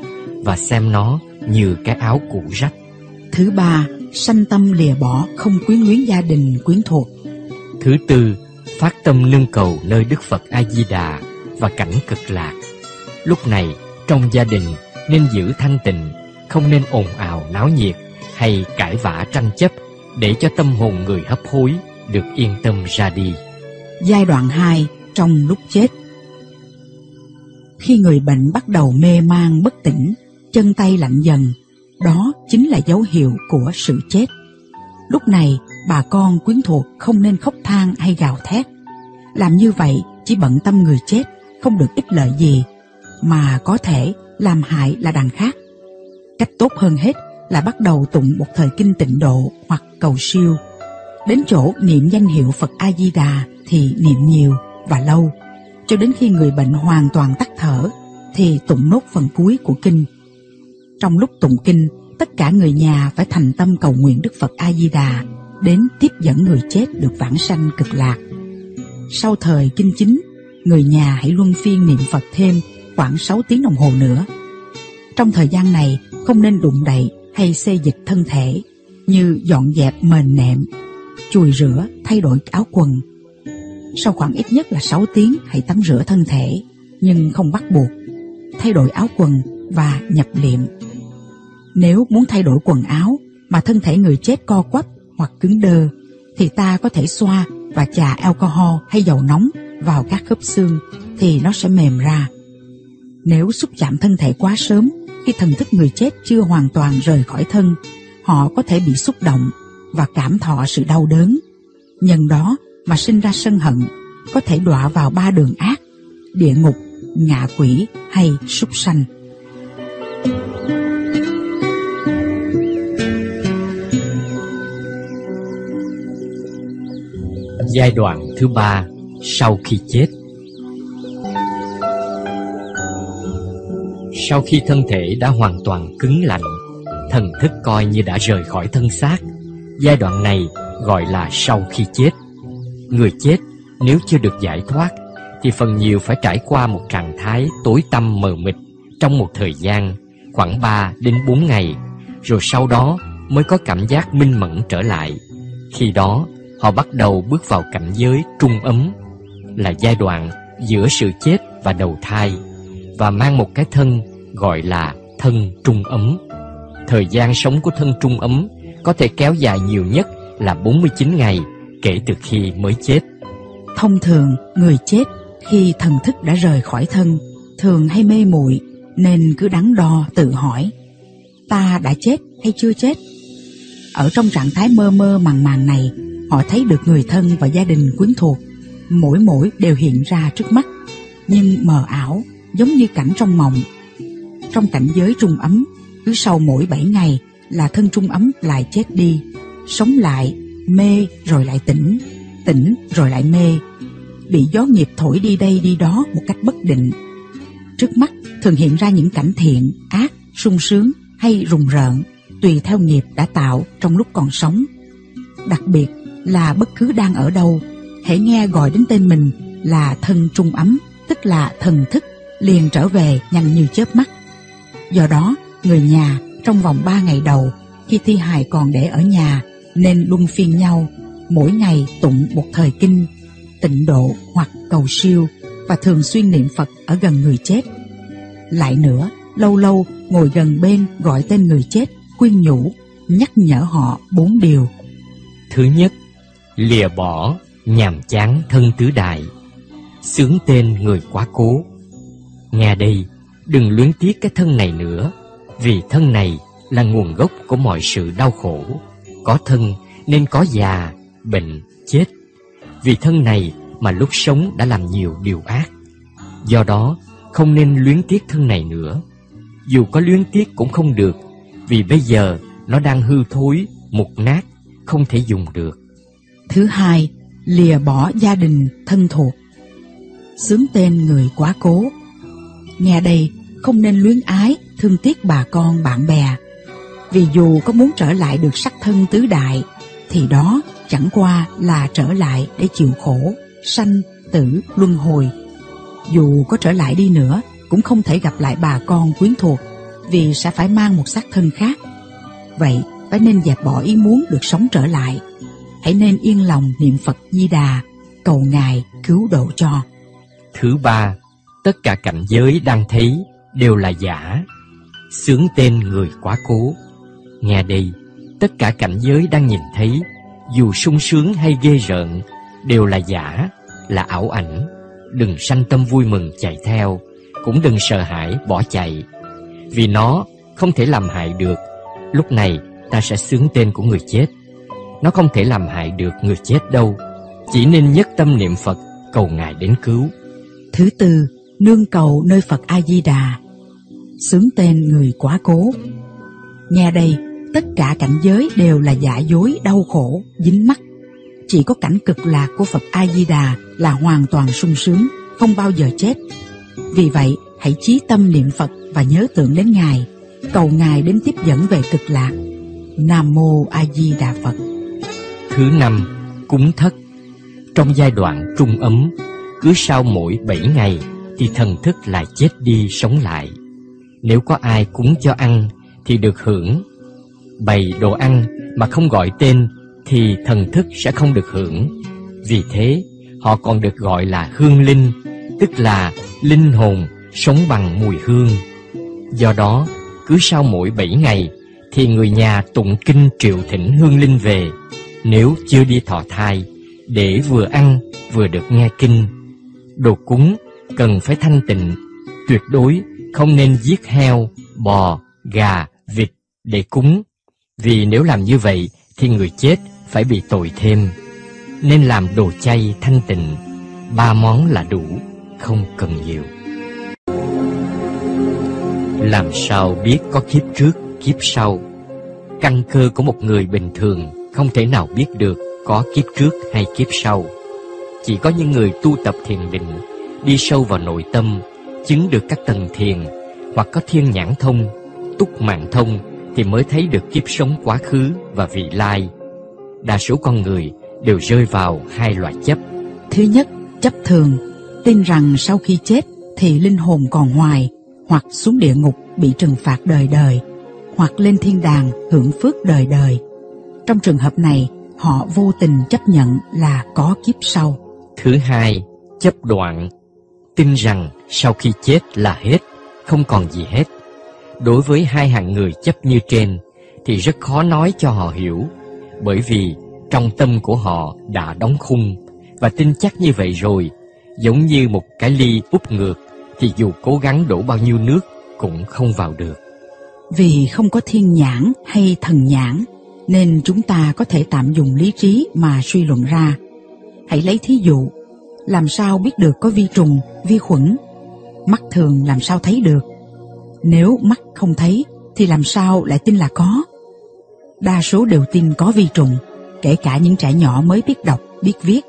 và xem nó như cái áo cũ rách. Thứ ba, sanh tâm lìa bỏ không quyến luyến gia đình, quyến thuộc. Thứ tư, phát tâm nương cầu nơi Đức Phật A Di Đà và cảnh cực lạc. Lúc này trong gia đình nên giữ thanh tịnh, không nên ồn ào náo nhiệt hay cãi vã tranh chấp, để cho tâm hồn người hấp hối được yên tâm ra đi. Giai đoạn hai, trong lúc chết. Khi người bệnh bắt đầu mê man bất tỉnh, chân tay lạnh dần, đó chính là dấu hiệu của sự chết. Lúc này bà con quyến thuộc không nên khóc than hay gào thét. Làm như vậy chỉ bận tâm người chết, không được ích lợi gì, mà có thể làm hại là đàn khác. Cách tốt hơn hết là bắt đầu tụng một thời kinh tịnh độ hoặc cầu siêu. Đến chỗ niệm danh hiệu Phật A-di-đà thì niệm nhiều và lâu, cho đến khi người bệnh hoàn toàn tắt thở thì tụng nốt phần cuối của kinh. Trong lúc tụng kinh, tất cả người nhà phải thành tâm cầu nguyện Đức Phật A-di-đà đến tiếp dẫn người chết được vãng sanh cực lạc. Sau thời kinh chính, người nhà hãy luân phiên niệm Phật thêm khoảng sáu tiếng đồng hồ nữa. Trong thời gian này không nên đụng đậy hay xê dịch thân thể, như dọn dẹp mền nệm, chùi rửa, thay đổi áo quần. Sau khoảng ít nhất là sáu tiếng hãy tắm rửa thân thể, nhưng không bắt buộc, thay đổi áo quần và nhập liệm. Nếu muốn thay đổi quần áo mà thân thể người chết co quắp hoặc cứng đơ, thì ta có thể xoa và chà alcohol hay dầu nóng vào các khớp xương thì nó sẽ mềm ra. Nếu xúc chạm thân thể quá sớm, khi thần thức người chết chưa hoàn toàn rời khỏi thân, họ có thể bị xúc động và cảm thọ sự đau đớn, nhân đó mà sinh ra sân hận, có thể đọa vào ba đường ác: địa ngục, ngạ quỷ hay súc sanh. Giai đoạn thứ ba, sau khi chết. Sau khi thân thể đã hoàn toàn cứng lạnh, thần thức coi như đã rời khỏi thân xác. Giai đoạn này gọi là sau khi chết. Người chết nếu chưa được giải thoát thì phần nhiều phải trải qua một trạng thái tối tăm mờ mịt trong một thời gian khoảng ba đến bốn ngày, rồi sau đó mới có cảm giác minh mẫn trở lại. Khi đó họ bắt đầu bước vào cảnh giới trung ấm, là giai đoạn giữa sự chết và đầu thai, và mang một cái thân gọi là thân trung ấm. Thời gian sống của thân trung ấm có thể kéo dài nhiều nhất là bốn mươi chín ngày kể từ khi mới chết. Thông thường, người chết khi thần thức đã rời khỏi thân thường hay mê muội, nên cứ đắn đo tự hỏi ta đã chết hay chưa chết. Ở trong trạng thái mơ mơ màng màng này, họ thấy được người thân và gia đình quyến thuộc, mỗi mỗi đều hiện ra trước mắt, nhưng mờ ảo, giống như cảnh trong mộng. Trong cảnh giới trung ấm, cứ sau mỗi bảy ngày là thân trung ấm lại chết đi, sống lại, mê rồi lại tỉnh, tỉnh rồi lại mê, bị gió nghiệp thổi đi đây đi đó một cách bất định. Trước mắt thường hiện ra những cảnh thiện, ác, sung sướng hay rùng rợn, tùy theo nghiệp đã tạo trong lúc còn sống. Đặc biệt là bất cứ đang ở đâu, hãy nghe gọi đến tên mình là thân trung ấm, tức là thần thức, liền trở về nhanh như chớp mắt. Do đó, người nhà trong vòng ba ngày đầu khi thi hài còn để ở nhà nên luân phiên nhau, mỗi ngày tụng một thời kinh, tịnh độ hoặc cầu siêu, và thường xuyên niệm Phật ở gần người chết. Lại nữa, lâu lâu ngồi gần bên gọi tên người chết, khuyên nhủ, nhắc nhở họ bốn điều. Thứ nhất, lìa bỏ nhàm chán thân tứ đại, xướng tên người quá cố. Nghe đây, đừng luyến tiếc cái thân này nữa, vì thân này là nguồn gốc của mọi sự đau khổ. Có thân nên có già, bệnh, chết. Vì thân này mà lúc sống đã làm nhiều điều ác. Do đó, không nên luyến tiếc thân này nữa. Dù có luyến tiếc cũng không được, vì bây giờ nó đang hư thối, mục nát, không thể dùng được. Thứ hai, lìa bỏ gia đình, thân thuộc, xướng tên người quá cố. Nghe đây, không nên luyến ái, thương tiếc bà con, bạn bè, vì dù có muốn trở lại được sắc thân tứ đại thì đó chẳng qua là trở lại để chịu khổ, sanh, tử, luân hồi. Dù có trở lại đi nữa cũng không thể gặp lại bà con quyến thuộc, vì sẽ phải mang một xác thân khác. Vậy phải nên dẹp bỏ ý muốn được sống trở lại. Hãy nên yên lòng niệm Phật Di Đà, cầu Ngài cứu độ cho. Thứ ba, tất cả cảnh giới đang thấy đều là giả, xướng tên người quá cố. Nghe đây, tất cả cảnh giới đang nhìn thấy, dù sung sướng hay ghê rợn, đều là giả, là ảo ảnh. Đừng sanh tâm vui mừng chạy theo, cũng đừng sợ hãi bỏ chạy, vì nó không thể làm hại được. Lúc này ta sẽ xướng tên của người chết. Nó không thể làm hại được người chết đâu. Chỉ nên nhất tâm niệm Phật, cầu Ngài đến cứu. Thứ tư, nương cầu nơi Phật A-di-đà, xướng tên người quá cố. Nghe đây, tất cả cảnh giới đều là giả dối, đau khổ, dính mắc. Chỉ có cảnh cực lạc của Phật A-di-đà là hoàn toàn sung sướng, không bao giờ chết. Vì vậy, hãy chí tâm niệm Phật và nhớ tưởng đến Ngài, cầu Ngài đến tiếp dẫn về cực lạc. Nam Mô A-di-đà Phật. Thứ năm, cúng thất. Trong giai đoạn trung ấm, cứ sau mỗi bảy ngày thì thần thức lại chết đi sống lại. Nếu có ai cúng cho ăn thì được hưởng. Bày đồ ăn mà không gọi tên thì thần thức sẽ không được hưởng. Vì thế, họ còn được gọi là hương linh, tức là linh hồn sống bằng mùi hương. Do đó, cứ sau mỗi bảy ngày thì người nhà tụng kinh triệu thỉnh hương linh về, nếu chưa đi thọ thai, để vừa ăn vừa được nghe kinh. Đồ cúng cần phải thanh tịnh, tuyệt đối không nên giết heo, bò, gà, vịt để cúng, vì nếu làm như vậy thì người chết phải bị tội thêm. Nên làm đồ chay thanh tịnh, ba món là đủ, không cần nhiều. Làm sao biết có kiếp trước, kiếp sau? Căn cơ của một người bình thường không thể nào biết được có kiếp trước hay kiếp sau. Chỉ có những người tu tập thiền định, đi sâu vào nội tâm, chứng được các tầng thiền, hoặc có thiên nhãn thông, túc mạng thông thì mới thấy được kiếp sống quá khứ và vị lai. Đa số con người đều rơi vào hai loại chấp. Thứ nhất, chấp thường, tin rằng sau khi chết thì linh hồn còn hoài, hoặc xuống địa ngục bị trừng phạt đời đời, hoặc lên thiên đàng hưởng phước đời đời. Trong trường hợp này, họ vô tình chấp nhận là có kiếp sau. Thứ hai, chấp đoạn, tin rằng sau khi chết là hết, không còn gì hết. Đối với hai hạng người chấp như trên thì rất khó nói cho họ hiểu, bởi vì trong tâm của họ đã đóng khung và tin chắc như vậy rồi. Giống như một cái ly úp ngược thì dù cố gắng đổ bao nhiêu nước cũng không vào được. Vì không có thiên nhãn hay thần nhãn nên chúng ta có thể tạm dùng lý trí mà suy luận ra. Hãy lấy thí dụ, làm sao biết được có vi trùng, vi khuẩn? Mắt thường làm sao thấy được? Nếu mắt không thấy thì làm sao lại tin là có? Đa số đều tin có vi trùng, kể cả những trẻ nhỏ mới biết đọc, biết viết.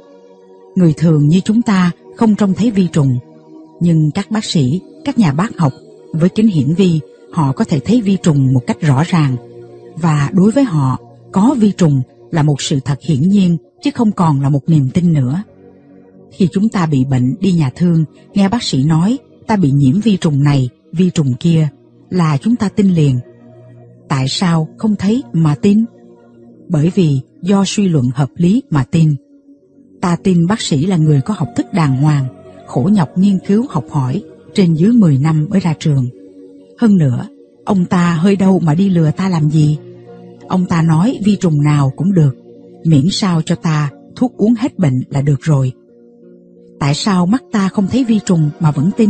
Người thường như chúng ta không trông thấy vi trùng, nhưng các bác sĩ, các nhà bác học, với kính hiển vi, họ có thể thấy vi trùng một cách rõ ràng. Và đối với họ, có vi trùng là một sự thật hiển nhiên, chứ không còn là một niềm tin nữa. Khi chúng ta bị bệnh đi nhà thương, nghe bác sĩ nói ta bị nhiễm vi trùng này, vi trùng kia, là chúng ta tin liền. Tại sao không thấy mà tin? Bởi vì do suy luận hợp lý mà tin. Ta tin bác sĩ là người có học thức đàng hoàng, khổ nhọc nghiên cứu học hỏi, trên dưới mười năm mới ra trường. Hơn nữa, ông ta hơi đâu mà đi lừa ta làm gì? Ông ta nói vi trùng nào cũng được, miễn sao cho ta thuốc uống hết bệnh là được rồi. Tại sao mắt ta không thấy vi trùng mà vẫn tin?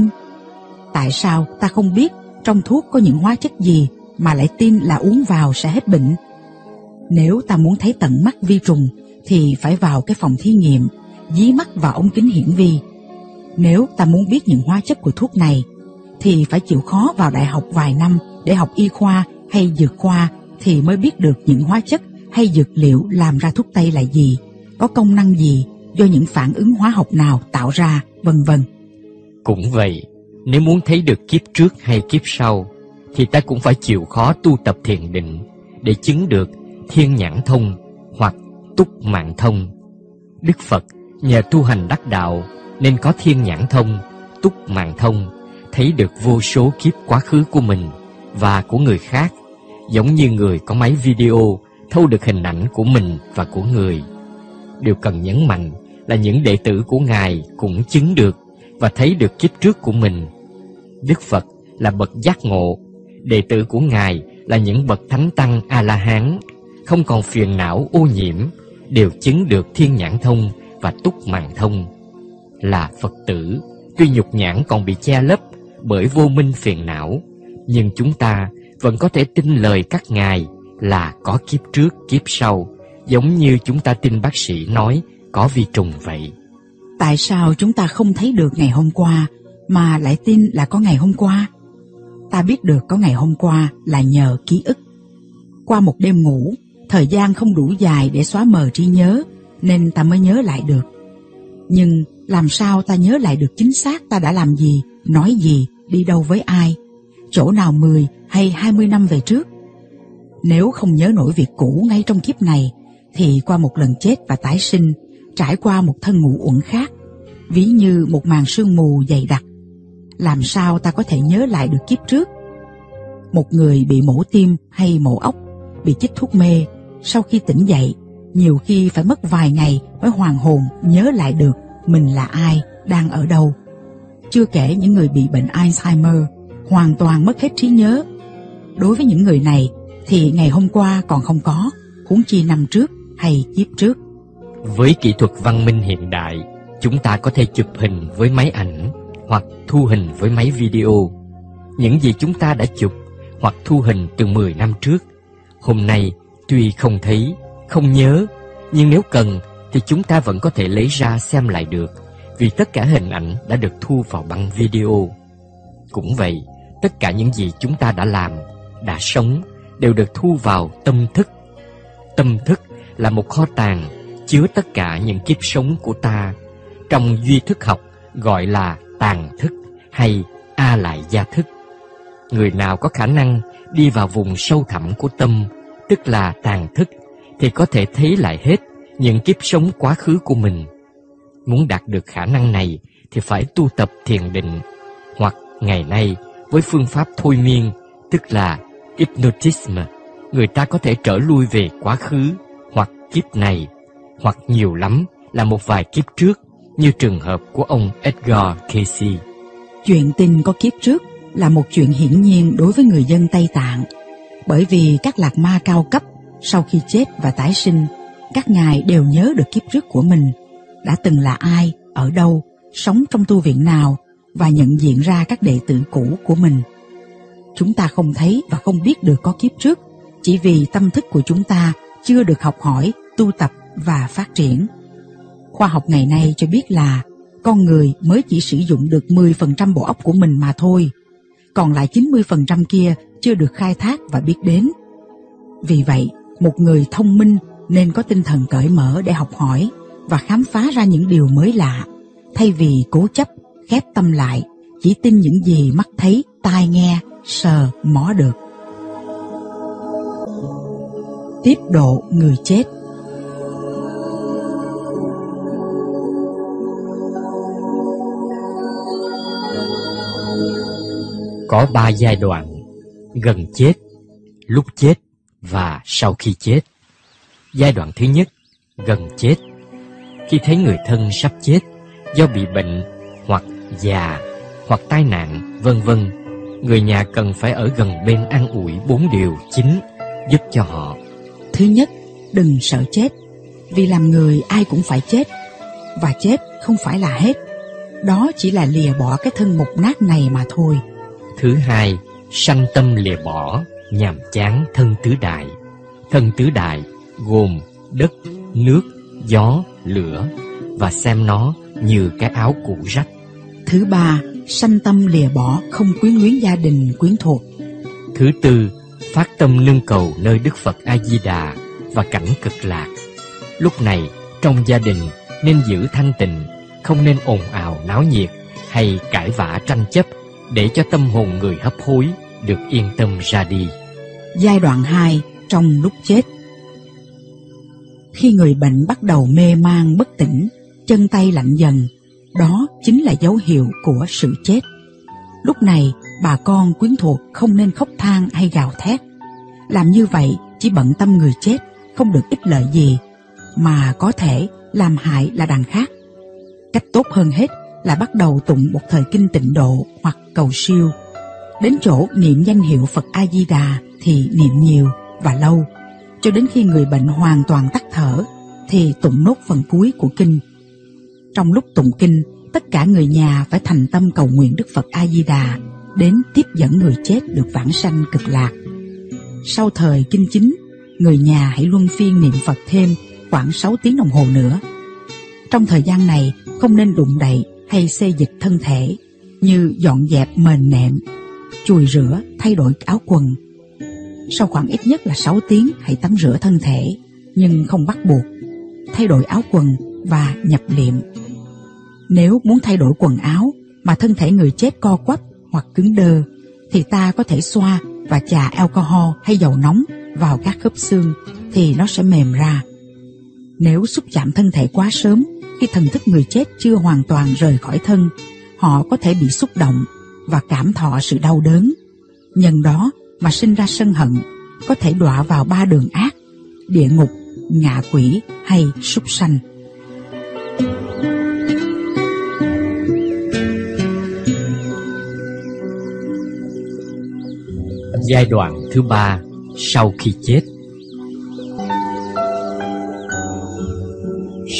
Tại sao ta không biết trong thuốc có những hóa chất gì mà lại tin là uống vào sẽ hết bệnh? Nếu ta muốn thấy tận mắt vi trùng thì phải vào cái phòng thí nghiệm, dí mắt vào ống kính hiển vi. Nếu ta muốn biết những hóa chất của thuốc này thì phải chịu khó vào đại học vài năm để học y khoa hay dược khoa thì mới biết được những hóa chất hay dược liệu làm ra thuốc tây là gì, có công năng gì, do những phản ứng hóa học nào tạo ra, vân vân. Cũng vậy, nếu muốn thấy được kiếp trước hay kiếp sau thì ta cũng phải chịu khó tu tập thiền định để chứng được thiên nhãn thông hoặc túc mạng thông. Đức Phật nhờ tu hành đắc đạo nên có thiên nhãn thông, túc mạng thông, thấy được vô số kiếp quá khứ của mình và của người khác, giống như người có máy video thâu được hình ảnh của mình và của người. Điều cần nhấn mạnh là những đệ tử của Ngài cũng chứng được và thấy được kiếp trước của mình. Đức Phật là bậc giác ngộ, đệ tử của Ngài là những bậc thánh tăng A-la-hán, không còn phiền não ô nhiễm, đều chứng được thiên nhãn thông và túc mạng thông. Là Phật tử, tuy nhục nhãn còn bị che lấp bởi vô minh phiền não, nhưng chúng ta vẫn có thể tin lời các Ngài là có kiếp trước, kiếp sau, giống như chúng ta tin bác sĩ nói có vi trùng vậy. Tại sao chúng ta không thấy được ngày hôm qua mà lại tin là có ngày hôm qua? Ta biết được có ngày hôm qua là nhờ ký ức. Qua một đêm ngủ, thời gian không đủ dài để xóa mờ trí nhớ, nên ta mới nhớ lại được. Nhưng làm sao ta nhớ lại được chính xác ta đã làm gì, nói gì, đi đâu với ai, chỗ nào mười hay hai mươi năm về trước? Nếu không nhớ nổi việc cũ ngay trong kiếp này, thì qua một lần chết và tái sinh, trải qua một thân ngũ uẩn khác, ví như một màn sương mù dày đặc, làm sao ta có thể nhớ lại được kiếp trước? Một người bị mổ tim hay mổ óc, bị chích thuốc mê, sau khi tỉnh dậy, nhiều khi phải mất vài ngày mới hoàn hồn nhớ lại được mình là ai, đang ở đâu. Chưa kể những người bị bệnh Alzheimer, hoàn toàn mất hết trí nhớ. Đối với những người này thì ngày hôm qua còn không có, huống chi năm trước hay kiếp trước. Với kỹ thuật văn minh hiện đại, chúng ta có thể chụp hình với máy ảnh hoặc thu hình với máy video. Những gì chúng ta đã chụp hoặc thu hình từ mười năm trước, hôm nay tuy không thấy, không nhớ, nhưng nếu cần thì chúng ta vẫn có thể lấy ra xem lại được, vì tất cả hình ảnh đã được thu vào băng video. Cũng vậy, tất cả những gì chúng ta đã làm, đã sống đều được thu vào tâm thức. Tâm thức là một kho tàng chứa tất cả những kiếp sống của ta. Trong duy thức học gọi là tàng thức hay a lại gia thức. người nào có khả năng đi vào vùng sâu thẳm của tâm, tức là tàng thức, thì có thể thấy lại hết những kiếp sống quá khứ của mình. Muốn đạt được khả năng này thì phải tu tập thiền định, hoặc ngày nay với phương pháp thôi miên, tức là hypnotism, người ta có thể trở lui về quá khứ hoặc kiếp này, hoặc nhiều lắm là một vài kiếp trước, như trường hợp của ông Edgar Cayce. Chuyện tin có kiếp trước là một chuyện hiển nhiên đối với người dân Tây Tạng, bởi vì các lạc ma cao cấp sau khi chết và tái sinh, các ngài đều nhớ được kiếp trước của mình, đã từng là ai, ở đâu, sống trong tu viện nào, và nhận diện ra các đệ tử cũ của mình. Chúng ta không thấy và không biết được có kiếp trước, chỉ vì tâm thức của chúng ta chưa được học hỏi, tu tập và phát triển. Khoa học ngày nay cho biết là con người mới chỉ sử dụng được mười phần trăm bộ óc của mình mà thôi, còn lại chín mươi phần trăm kia chưa được khai thác và biết đến. Vì vậy, một người thông minh nên có tinh thần cởi mở để học hỏi và khám phá ra những điều mới lạ, thay vì cố chấp, khép tâm lại, chỉ tin những gì mắt thấy, tai nghe, sờ, mó được. Tiếp độ người chết. Có ba giai đoạn: gần chết, lúc chết và sau khi chết. Giai đoạn thứ nhất, gần chết, khi thấy người thân sắp chết do bị bệnh hoặc già hoặc tai nạn, vân vân, người nhà cần phải ở gần bên an ủi bốn điều chính giúp cho họ. Thứ nhất, đừng sợ chết, vì làm người ai cũng phải chết, và chết không phải là hết, đó chỉ là lìa bỏ cái thân mục nát này mà thôi. Thứ hai, sanh tâm lìa bỏ, nhàm chán thân tứ đại. Thân tứ đại gồm đất, nước, gió, lửa, và xem nó như cái áo cũ rách. Thứ ba, sanh tâm lìa bỏ không quyến luyến gia đình quyến thuộc. Thứ tư, phát tâm nương cầu nơi Đức Phật A Di Đà và cảnh cực lạc. Lúc này trong gia đình nên giữ thanh tịnh, không nên ồn ào náo nhiệt hay cãi vã tranh chấp, để cho tâm hồn người hấp hối được yên tâm ra đi. Giai đoạn hai, trong lúc chết. Khi người bệnh bắt đầu mê man bất tỉnh, chân tay lạnh dần, đó chính là dấu hiệu của sự chết. Lúc này, bà con quyến thuộc không nên khóc than hay gào thét. Làm như vậy chỉ bận tâm người chết, không được ích lợi gì, mà có thể làm hại là đàn khác. Cách tốt hơn hết là bắt đầu tụng một thời kinh tịnh độ hoặc cầu siêu. Đến chỗ niệm danh hiệu Phật A-di-đà thì niệm nhiều và lâu, cho đến khi người bệnh hoàn toàn tắt thở thì tụng nốt phần cuối của kinh. Trong lúc tụng kinh, tất cả người nhà phải thành tâm cầu nguyện Đức Phật A-di-đà đến tiếp dẫn người chết được vãng sanh cực lạc. Sau thời kinh chính, người nhà hãy luân phiên niệm Phật thêm khoảng sáu tiếng đồng hồ nữa. Trong thời gian này không nên đụng đậy hay xê dịch thân thể, như dọn dẹp mền nệm, chùi rửa, thay đổi áo quần. Sau khoảng ít nhất là sáu tiếng hãy tắm rửa thân thể, nhưng không bắt buộc, thay đổi áo quần và nhập liệm. Nếu muốn thay đổi quần áo mà thân thể người chết co quắp hoặc cứng đơ, thì ta có thể xoa và chà alcohol hay dầu nóng vào các khớp xương thì nó sẽ mềm ra. Nếu xúc chạm thân thể quá sớm, khi thần thức người chết chưa hoàn toàn rời khỏi thân, họ có thể bị xúc động và cảm thọ sự đau đớn, nhân đó mà sinh ra sân hận, có thể đọa vào ba đường ác: địa ngục, ngạ quỷ hay súc sanh. Giai đoạn thứ ba, sau khi chết.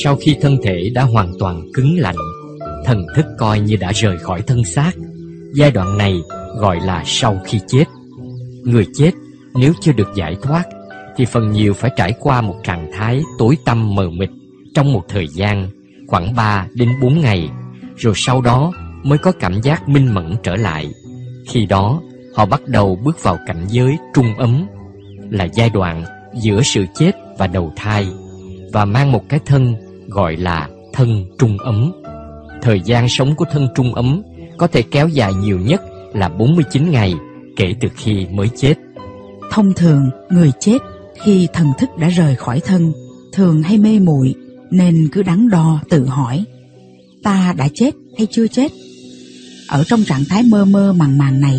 Sau khi thân thể đã hoàn toàn cứng lạnh, thần thức coi như đã rời khỏi thân xác. Giai đoạn này gọi là sau khi chết. Người chết nếu chưa được giải thoát thì phần nhiều phải trải qua một trạng thái tối tăm mờ mịt trong một thời gian khoảng ba đến bốn ngày, rồi sau đó mới có cảm giác minh mẫn trở lại. Khi đó họ bắt đầu bước vào cảnh giới trung ấm, là giai đoạn giữa sự chết và đầu thai, và mang một cái thân gọi là thân trung ấm. Thời gian sống của thân trung ấm có thể kéo dài nhiều nhất là bốn mươi chín ngày, kể từ khi mới chết. Thông thường, người chết khi thần thức đã rời khỏi thân, thường hay mê muội nên cứ đắn đo tự hỏi, ta đã chết hay chưa chết? Ở trong trạng thái mơ mơ màng màng này,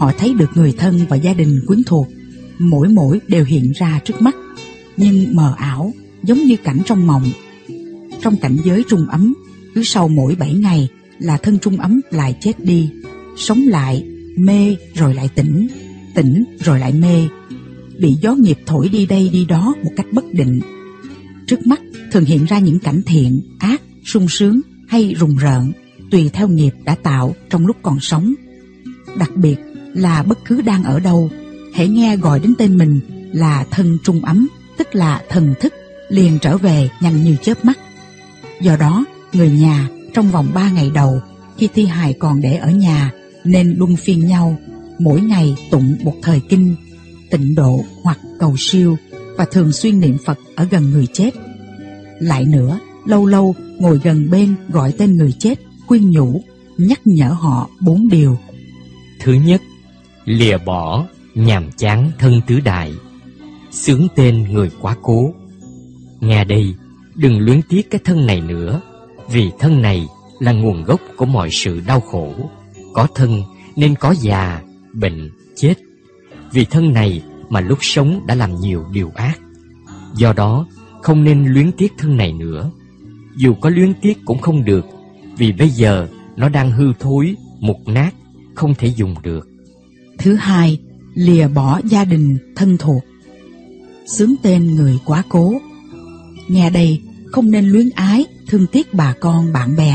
họ thấy được người thân và gia đình quyến thuộc, mỗi mỗi đều hiện ra trước mắt, nhưng mờ ảo, giống như cảnh trong mộng. Trong cảnh giới trung ấm, cứ sau mỗi bảy ngày là thân trung ấm lại chết đi, sống lại, mê rồi lại tỉnh, tỉnh rồi lại mê, bị gió nghiệp thổi đi đây đi đó một cách bất định. Trước mắt thường hiện ra những cảnh thiện, ác, sung sướng hay rùng rợn, tùy theo nghiệp đã tạo trong lúc còn sống. Đặc biệt là bất cứ đang ở đâu, hễ nghe gọi đến tên mình là thân trung ấm, tức là thần thức, liền trở về nhanh như chớp mắt. Do đó, người nhà trong vòng ba ngày đầu, khi thi hài còn để ở nhà, nên luân phiên nhau, mỗi ngày tụng một thời kinh, tịnh độ hoặc cầu siêu, và thường xuyên niệm Phật ở gần người chết. Lại nữa, lâu lâu ngồi gần bên gọi tên người chết, khuyên nhủ, nhắc nhở họ bốn điều. Thứ nhất, lìa bỏ nhàm chán thân tứ đại, xướng tên người quá cố. Nghe đây, đừng luyến tiếc cái thân này nữa, vì thân này là nguồn gốc của mọi sự đau khổ. Có thân nên có già, bệnh, chết. Vì thân này mà lúc sống đã làm nhiều điều ác. Do đó, không nên luyến tiếc thân này nữa. Dù có luyến tiếc cũng không được, vì bây giờ nó đang hư thối, mục nát, không thể dùng được. Thứ hai, lìa bỏ gia đình thân thuộc, xướng tên người quá cố. Nghe đây, không nên luyến ái, thương tiếc bà con, bạn bè.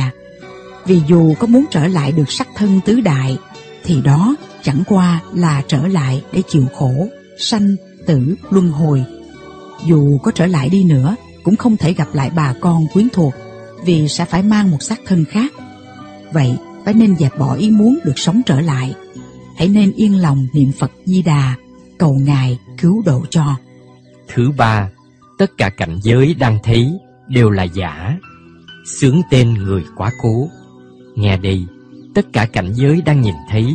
Vì dù có muốn trở lại được sắc thân tứ đại, thì đó chẳng qua là trở lại để chịu khổ, sanh, tử, luân hồi. Dù có trở lại đi nữa, cũng không thể gặp lại bà con quyến thuộc, vì sẽ phải mang một xác thân khác. Vậy, phải nên dẹp bỏ ý muốn được sống trở lại. Hãy nên yên lòng niệm Phật Di Đà, cầu Ngài cứu độ cho. Thứ ba, tất cả cảnh giới đang thấy đều là giả, xướng tên người quá cố. Nghe đây, tất cả cảnh giới đang nhìn thấy,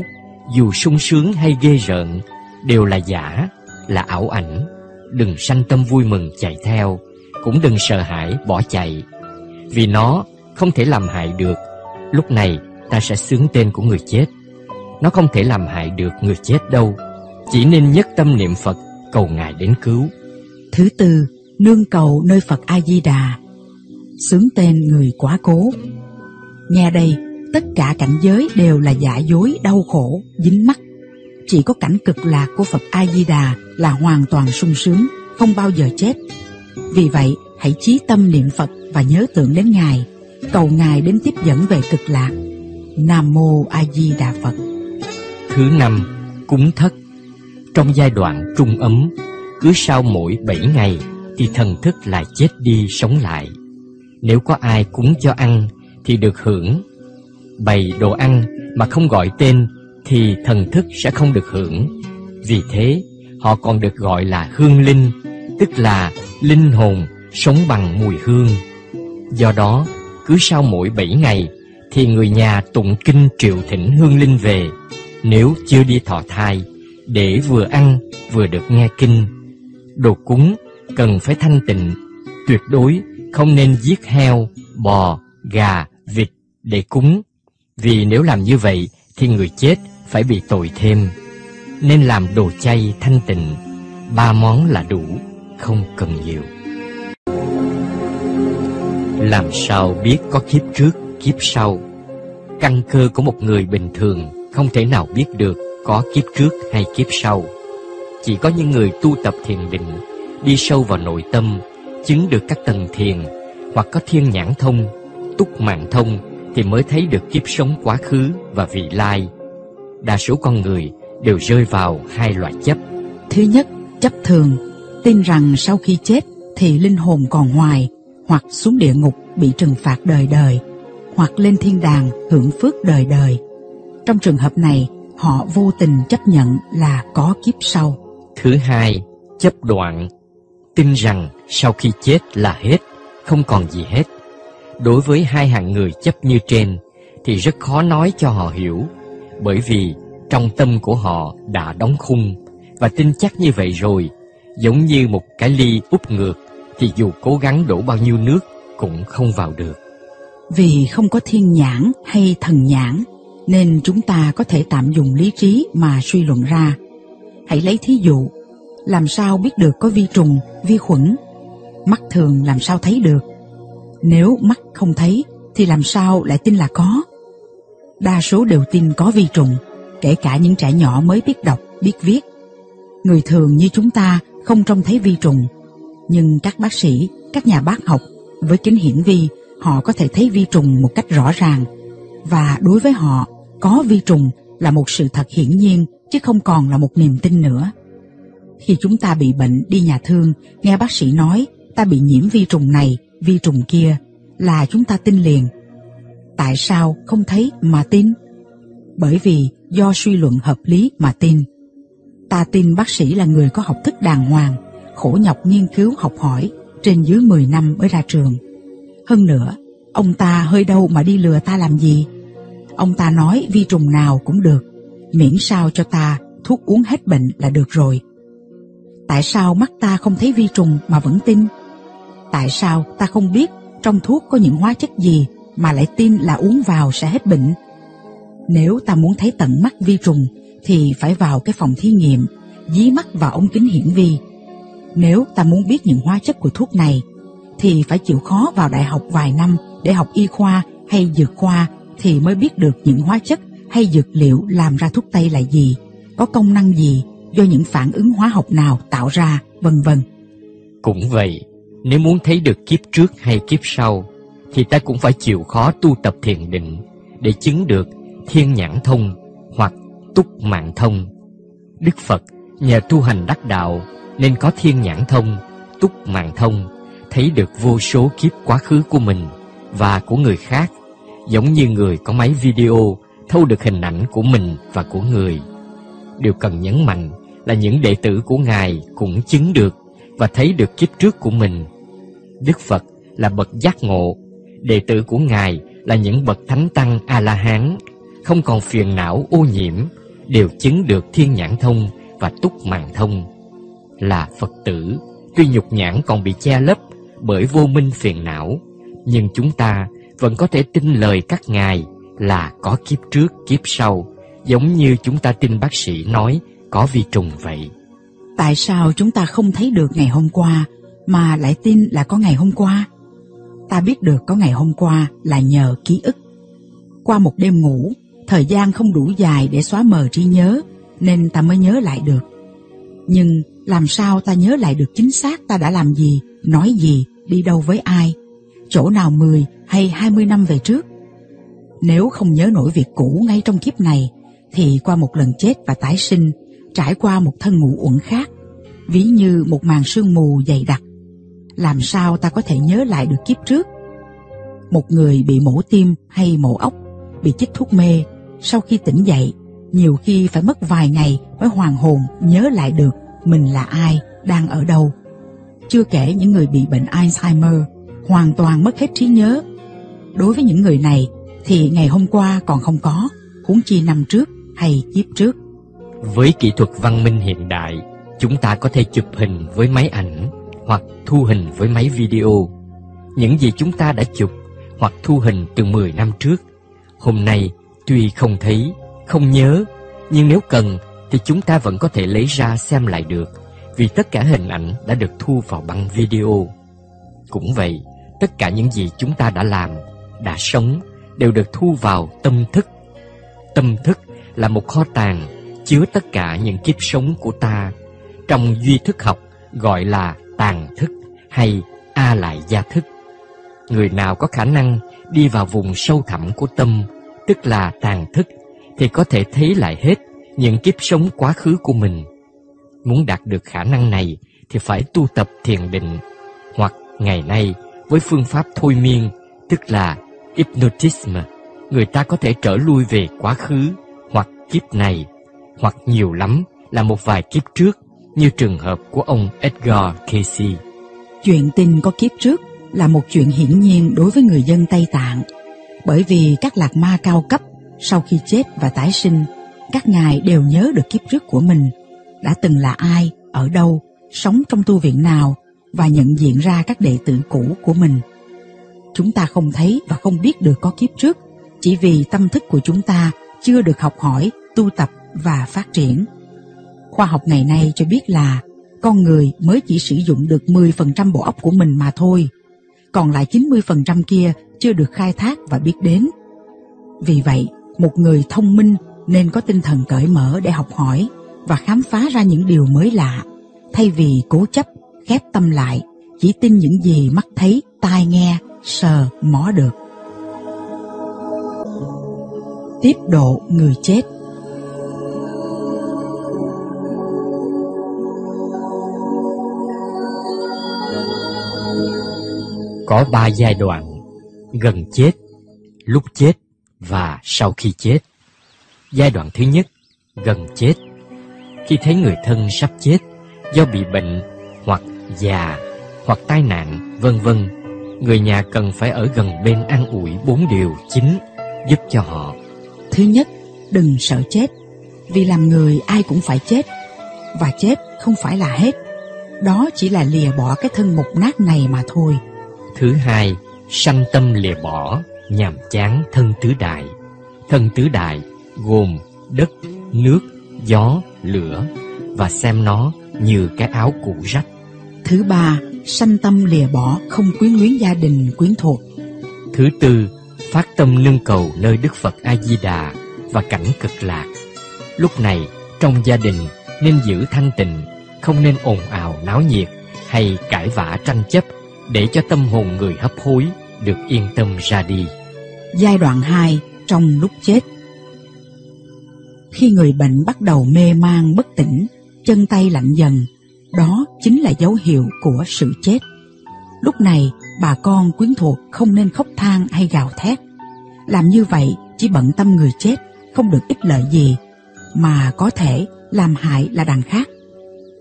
dù sung sướng hay ghê rợn, đều là giả, là ảo ảnh. Đừng sanh tâm vui mừng chạy theo, cũng đừng sợ hãi bỏ chạy, vì nó không thể làm hại được. Lúc này ta sẽ xướng tên của người chết. Nó không thể làm hại được người chết đâu. Chỉ nên nhất tâm niệm Phật, cầu Ngài đến cứu. Thứ tư, nương cầu nơi Phật A-di-đà, xướng tên người quá cố. Nghe đây, tất cả cảnh giới đều là giả dối, đau khổ, dính mắc. Chỉ có cảnh cực lạc của Phật A-di-đà là hoàn toàn sung sướng, không bao giờ chết. Vì vậy, hãy chí tâm niệm Phật và nhớ tưởng đến Ngài, cầu Ngài đến tiếp dẫn về cực lạc. Nam Mô A-di-đà Phật. Thứ năm, cúng thất. Trong giai đoạn trung ấm, cứ sau mỗi bảy ngày thì thần thức lại chết đi sống lại. Nếu có ai cúng cho ăn thì được hưởng. Bày đồ ăn mà không gọi tên thì thần thức sẽ không được hưởng. Vì thế, họ còn được gọi là hương linh, tức là linh hồn sống bằng mùi hương. Do đó, cứ sau mỗi bảy ngày thì người nhà tụng kinh triệu thỉnh hương linh về, nếu chưa đi thọ thai, để vừa ăn vừa được nghe kinh. Đồ cúng cần phải thanh tịnh, tuyệt đối không nên giết heo, bò, gà, vịt để cúng, vì nếu làm như vậy thì người chết phải bị tội thêm. Nên làm đồ chay thanh tịnh, ba món là đủ, không cần nhiều. Làm sao biết có kiếp trước, kiếp sau? Căn cơ của một người bình thường không thể nào biết được có kiếp trước hay kiếp sau. Chỉ có những người tu tập thiền định, đi sâu vào nội tâm, chứng được các tầng thiền, hoặc có thiên nhãn thông, túc mạng thông, thì mới thấy được kiếp sống quá khứ và vị lai. Đa số con người đều rơi vào hai loại chấp. Thứ nhất, chấp thường, tin rằng sau khi chết thì linh hồn còn hoài, hoặc xuống địa ngục bị trừng phạt đời đời, hoặc lên thiên đàng hưởng phước đời đời. Trong trường hợp này, họ vô tình chấp nhận là có kiếp sau. Thứ hai, chấp đoạn, tin rằng sau khi chết là hết, không còn gì hết. Đối với hai hạng người chấp như trên thì rất khó nói cho họ hiểu, bởi vì Trong tâm của họ đã đóng khung, và tin chắc như vậy rồi, giống như một cái ly úp ngược, thì dù cố gắng đổ bao nhiêu nước cũng không vào được. Vì không có thiên nhãn hay thần nhãn, nên chúng ta có thể tạm dùng lý trí mà suy luận ra. Hãy lấy thí dụ, làm sao biết được có vi trùng, vi khuẩn? Mắt thường làm sao thấy được? Nếu mắt không thấy, thì làm sao lại tin là có? Đa số đều tin có vi trùng, kể cả những trẻ nhỏ mới biết đọc, biết viết. Người thường như chúng ta không trông thấy vi trùng, nhưng các bác sĩ, các nhà bác học, với kính hiển vi, họ có thể thấy vi trùng một cách rõ ràng. Và đối với họ, có vi trùng là một sự thật hiển nhiên, chứ không còn là một niềm tin nữa. Khi chúng ta bị bệnh đi nhà thương, nghe bác sĩ nói ta bị nhiễm vi trùng này, vi trùng kia, là chúng ta tin liền. Tại sao không thấy mà tin? Bởi vì do suy luận hợp lý mà tin. Ta tin bác sĩ là người có học thức đàng hoàng, khổ nhọc nghiên cứu học hỏi, trên dưới mười năm mới ra trường. Hơn nữa, ông ta hơi đâu mà đi lừa ta làm gì? Ông ta nói vi trùng nào cũng được, miễn sao cho ta thuốc uống hết bệnh là được rồi. Tại sao mắt ta không thấy vi trùng mà vẫn tin? Tại sao ta không biết trong thuốc có những hóa chất gì mà lại tin là uống vào sẽ hết bệnh? Nếu ta muốn thấy tận mắt vi trùng thì phải vào cái phòng thí nghiệm, dí mắt vào ống kính hiển vi. Nếu ta muốn biết những hóa chất của thuốc này thì phải chịu khó vào đại học vài năm để học y khoa hay dược khoa thì mới biết được những hóa chất hay dược liệu làm ra thuốc tây là gì, có công năng gì, do những phản ứng hóa học nào tạo ra, vân vân. Cũng vậy, nếu muốn thấy được kiếp trước hay kiếp sau thì ta cũng phải chịu khó tu tập thiền định để chứng được thiên nhãn thông hoặc túc mạng thông. Đức Phật nhờ tu hành đắc đạo nên có thiên nhãn thông, túc mạng thông, thấy được vô số kiếp quá khứ của mình và của người khác, giống như người có máy video thâu được hình ảnh của mình và của người. Điều cần nhấn mạnh là những đệ tử của Ngài cũng chứng được và thấy được kiếp trước của mình. Đức Phật là bậc giác ngộ, đệ tử của Ngài là những bậc thánh tăng A-la-hán, không còn phiền não ô nhiễm, đều chứng được thiên nhãn thông và túc mạng thông. Là Phật tử, tuy nhục nhãn còn bị che lấp bởi vô minh phiền não, nhưng chúng ta vẫn có thể tin lời các Ngài là có kiếp trước, kiếp sau, giống như chúng ta tin bác sĩ nói có vi trùng vậy. Tại sao chúng ta không thấy được ngày hôm qua mà lại tin là có ngày hôm qua? Ta biết được có ngày hôm qua là nhờ ký ức. Qua một đêm ngủ, thời gian không đủ dài để xóa mờ trí nhớ, nên ta mới nhớ lại được. Nhưng làm sao ta nhớ lại được chính xác ta đã làm gì, nói gì, đi đâu với ai, chỗ nào mười hay hai mươi năm về trước? Nếu không nhớ nổi việc cũ ngay trong kiếp này, thì qua một lần chết và tái sinh, trải qua một thân ngũ uẩn khác, ví như một màn sương mù dày đặc, làm sao ta có thể nhớ lại được kiếp trước? Một người bị mổ tim hay mổ óc, bị chích thuốc mê, sau khi tỉnh dậy, nhiều khi phải mất vài ngày mới hoàn hồn nhớ lại được mình là ai, đang ở đâu. Chưa kể những người bị bệnh Alzheimer, hoàn toàn mất hết trí nhớ. Đối với những người này thì ngày hôm qua còn không có, huống chi năm trước hay kiếp trước. Với kỹ thuật văn minh hiện đại, chúng ta có thể chụp hình với máy ảnh hoặc thu hình với máy video. Những gì chúng ta đã chụp hoặc thu hình từ mười năm trước, hôm nay tuy không thấy, không nhớ, nhưng nếu cần thì chúng ta vẫn có thể lấy ra xem lại được, vì tất cả hình ảnh đã được thu vào băng video. Cũng vậy, tất cả những gì chúng ta đã làm, đã sống đều được thu vào tâm thức. Tâm thức là một kho tàng chứa tất cả những kiếp sống của ta. Trong duy thức học gọi là tàng thức hay a lại gia thức. Người nào có khả năng đi vào vùng sâu thẳm của tâm, tức là tàng thức, thì có thể thấy lại hết những kiếp sống quá khứ của mình. Muốn đạt được khả năng này thì phải tu tập thiền định, hoặc ngày nay với phương pháp thôi miên, tức là hypnotism, người ta có thể trở lui về quá khứ hoặc kiếp này, hoặc nhiều lắm là một vài kiếp trước, như trường hợp của ông Edgar Casey. Chuyện tin có kiếp trước là một chuyện hiển nhiên đối với người dân Tây Tạng, bởi vì các lạc ma cao cấp sau khi chết và tái sinh Các ngài đều nhớ được kiếp trước của mình, đã từng là ai, ở đâu, sống trong tu viện nào và nhận diện ra các đệ tử cũ của mình. Chúng ta không thấy và không biết được có kiếp trước chỉ vì tâm thức của chúng ta chưa được học hỏi, tu tập và phát triển. Khoa học ngày nay cho biết là con người mới chỉ sử dụng được mười phần trăm bộ óc của mình mà thôi, còn lại chín mươi phần trăm kia chưa được khai thác và biết đến. Vì vậy, một người thông minh nên có tinh thần cởi mở để học hỏi và khám phá ra những điều mới lạ, thay vì cố chấp, khép tâm lại, chỉ tin những gì mắt thấy, tai nghe, sờ, mó được. Tiếp độ người chết. Có ba giai đoạn: gần chết, lúc chết và sau khi chết. Giai đoạn thứ nhất, gần chết. Khi thấy người thân sắp chết do bị bệnh hoặc già hoặc tai nạn, vân vân, người nhà cần phải ở gần bên an ủi bốn điều chính giúp cho họ. Thứ nhất, đừng sợ chết, vì làm người ai cũng phải chết, và chết không phải là hết, đó chỉ là lìa bỏ cái thân mục nát này mà thôi. Thứ hai, sanh tâm lìa bỏ, nhàm chán thân tứ đại. Thân tứ đại gồm đất, nước, gió, lửa, và xem nó như cái áo cũ rách. Thứ ba, sanh tâm lìa bỏ không quyến luyến gia đình, quyến thuộc. Thứ tư, phát tâm nâng cầu nơi Đức Phật A-di-đà và cảnh cực lạc. Lúc này, trong gia đình nên giữ thanh tịnh, không nên ồn ào náo nhiệt hay cãi vã tranh chấp, để cho tâm hồn người hấp hối được yên tâm ra đi. Giai đoạn hai, trong lúc chết. Khi người bệnh bắt đầu mê man bất tỉnh, chân tay lạnh dần, đó chính là dấu hiệu của sự chết. Lúc này, bà con quyến thuộc không nên khóc than hay gào thét. Làm như vậy chỉ bận tâm người chết, không được ích lợi gì, mà có thể làm hại là đằng khác.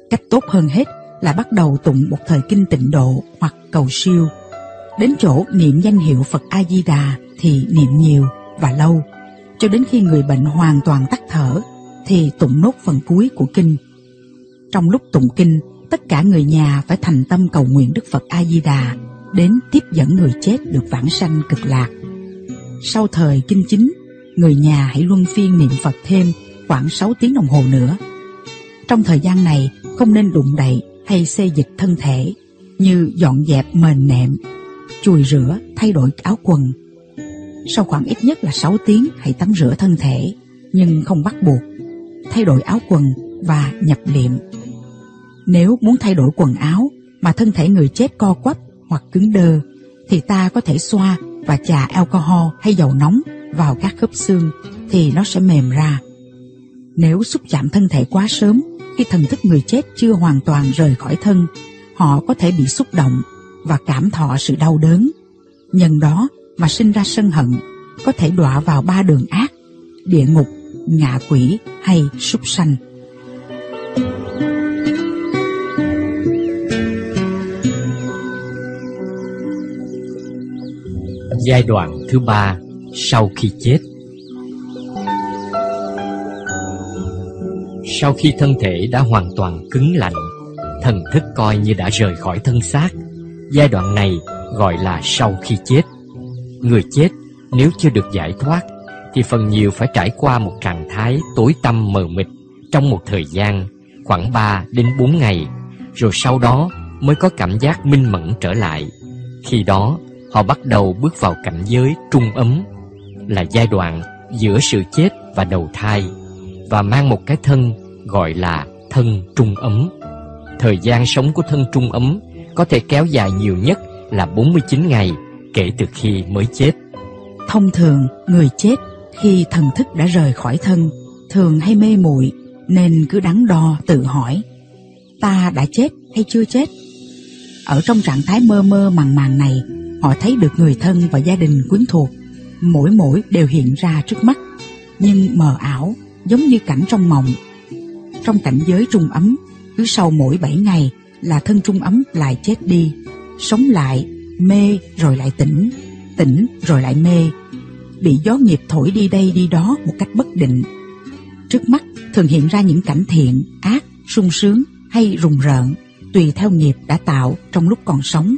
Cách tốt hơn hết là bắt đầu tụng một thời kinh tịnh độ hoặc cầu siêu. Đến chỗ niệm danh hiệu Phật A-di-đà thì niệm nhiều và lâu, cho đến khi người bệnh hoàn toàn tắt thở thì tụng nốt phần cuối của kinh. Trong lúc tụng kinh, tất cả người nhà phải thành tâm cầu nguyện Đức Phật A-di-đà đến tiếp dẫn người chết được vãng sanh cực lạc. Sau thời kinh chính, người nhà hãy luân phiên niệm Phật thêm khoảng sáu tiếng đồng hồ nữa. Trong thời gian này không nên đụng đậy hay xê dịch thân thể, như dọn dẹp mền nệm, chùi rửa, thay đổi áo quần. Sau khoảng ít nhất là sáu tiếng hãy tắm rửa thân thể, nhưng không bắt buộc, thay đổi áo quần và nhập liệm. Nếu muốn thay đổi quần áo mà thân thể người chết co quắp hoặc cứng đơ, thì ta có thể xoa và chà alcohol hay dầu nóng vào các khớp xương thì nó sẽ mềm ra. Nếu xúc chạm thân thể quá sớm, khi thần thức người chết chưa hoàn toàn rời khỏi thân, họ có thể bị xúc động và cảm thọ sự đau đớn. Nhân đó mà sinh ra sân hận, có thể đọa vào ba đường ác: địa ngục, ngạ quỷ hay súc sanh. Giai đoạn thứ ba, sau khi chết. Sau khi thân thể đã hoàn toàn cứng lạnh, thần thức coi như đã rời khỏi thân xác. Giai đoạn này gọi là sau khi chết. Người chết nếu chưa được giải thoát thì phần nhiều phải trải qua một trạng thái tối tăm mờ mịt trong một thời gian khoảng ba đến bốn ngày, rồi sau đó mới có cảm giác minh mẫn trở lại. Khi đó họ bắt đầu bước vào cảnh giới trung ấm, là giai đoạn giữa sự chết và đầu thai, và mang một cái thân gọi là thân trung ấm. Thời gian sống của thân trung ấm có thể kéo dài nhiều nhất là bốn mươi chín ngày kể từ khi mới chết. Thông thường, người chết khi thần thức đã rời khỏi thân thường hay mê muội, nên cứ đắn đo tự hỏi: ta đã chết hay chưa chết? Ở trong trạng thái mơ mơ màng màng này, họ thấy được người thân và gia đình quyến thuộc, mỗi mỗi đều hiện ra trước mắt, nhưng mờ ảo, giống như cảnh trong mộng. Trong cảnh giới trung ấm, cứ sau mỗi bảy ngày là thân trung ấm lại chết đi, sống lại, mê rồi lại tỉnh, tỉnh rồi lại mê, bị gió nghiệp thổi đi đây đi đó một cách bất định. Trước mắt thường hiện ra những cảnh thiện, ác, sung sướng hay rùng rợn, tùy theo nghiệp đã tạo trong lúc còn sống.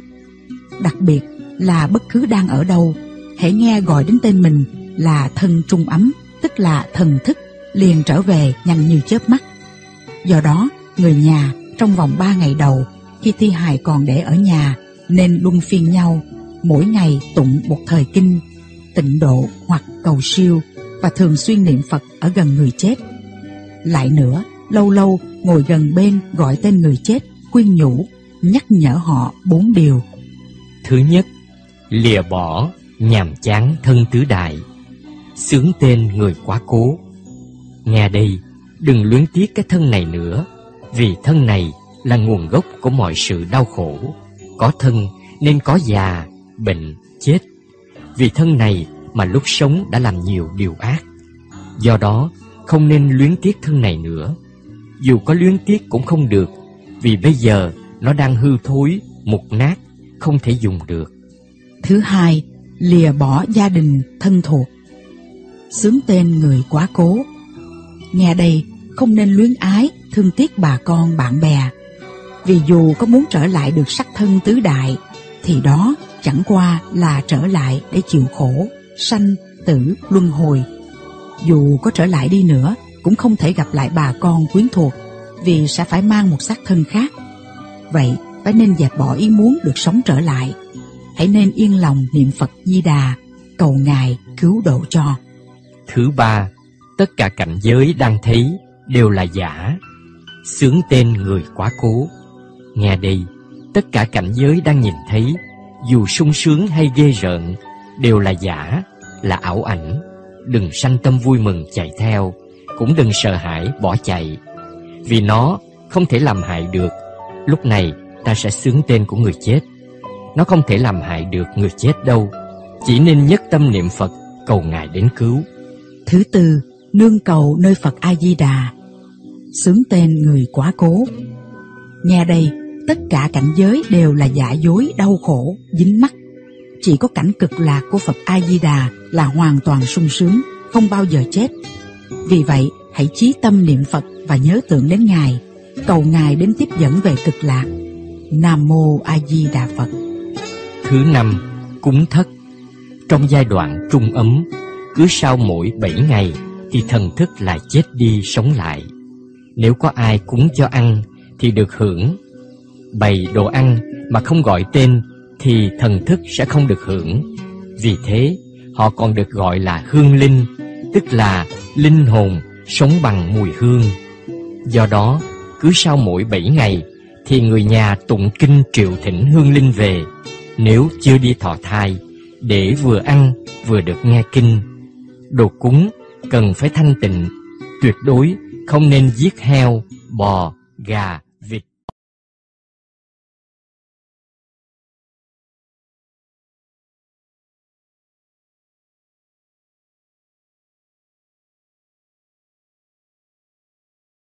Đặc biệt là bất cứ đang ở đâu, hễ nghe gọi đến tên mình là thân trung ấm, tức là thần thức, liền trở về nhanh như chớp mắt. Do đó, người nhà trong vòng ba ngày đầu, khi thi hài còn để ở nhà, nên luân phiên nhau, mỗi ngày tụng một thời kinh, tịnh độ hoặc cầu siêu, và thường xuyên niệm Phật ở gần người chết. Lại nữa, lâu lâu ngồi gần bên gọi tên người chết, khuyên nhủ, nhắc nhở họ bốn điều. Thứ nhất, lìa bỏ nhàm chán thân tứ đại, xướng tên người quá cố. Nghe đây, đừng luyến tiếc cái thân này nữa, vì thân này là nguồn gốc của mọi sự đau khổ. Có thân nên có già, bệnh, chết. Vì thân này mà lúc sống đã làm nhiều điều ác. Do đó, không nên luyến tiếc thân này nữa. Dù có luyến tiếc cũng không được, vì bây giờ nó đang hư thối, mục nát, không thể dùng được. Thứ hai, lìa bỏ gia đình thân thuộc, xướng tên người quá cố. Nghe đây, không nên luyến ái, thương tiếc bà con, bạn bè. Vì dù có muốn trở lại được sắc thân tứ đại, thì đó chẳng qua là trở lại để chịu khổ, sanh, tử, luân hồi. Dù có trở lại đi nữa, cũng không thể gặp lại bà con quyến thuộc, vì sẽ phải mang một xác thân khác. Vậy, phải nên dẹp bỏ ý muốn được sống trở lại. Hãy nên yên lòng niệm Phật Di Đà, cầu Ngài cứu độ cho. Thứ ba, tất cả cảnh giới đang thấy đều là giả, xướng tên người quá cố. Nghe đây, tất cả cảnh giới đang nhìn thấy, dù sung sướng hay ghê rợn, đều là giả, là ảo ảnh. Đừng sanh tâm vui mừng chạy theo, cũng đừng sợ hãi bỏ chạy, vì nó không thể làm hại được. Lúc này ta sẽ xướng tên của người chết. Nó không thể làm hại được người chết đâu. Chỉ nên nhất tâm niệm Phật, cầu Ngài đến cứu. Thứ tư, nương cầu nơi Phật A-di-đà, xướng tên người quá cố. Nghe đây, tất cả cảnh giới đều là giả dối, đau khổ, dính mắc. Chỉ có cảnh cực lạc của Phật A-di-đà là hoàn toàn sung sướng, không bao giờ chết. Vì vậy, hãy chí tâm niệm Phật và nhớ tưởng đến Ngài, cầu Ngài đến tiếp dẫn về cực lạc. Nam Mô A-di-đà Phật. Thứ năm, cúng thất. Trong giai đoạn trung ấm, cứ sau mỗi bảy ngày thì thần thức lại chết đi sống lại. Nếu có ai cúng cho ăn thì được hưởng. Bày đồ ăn mà không gọi tên thì thần thức sẽ không được hưởng. Vì thế, họ còn được gọi là hương linh, tức là linh hồn sống bằng mùi hương. Do đó, cứ sau mỗi bảy ngày thì người nhà tụng kinh triệu thỉnh hương linh về, nếu chưa đi thọ thai, để vừa ăn vừa được nghe kinh. Đồ cúng cần phải thanh tịnh, tuyệt đối không nên giết heo, bò, gà,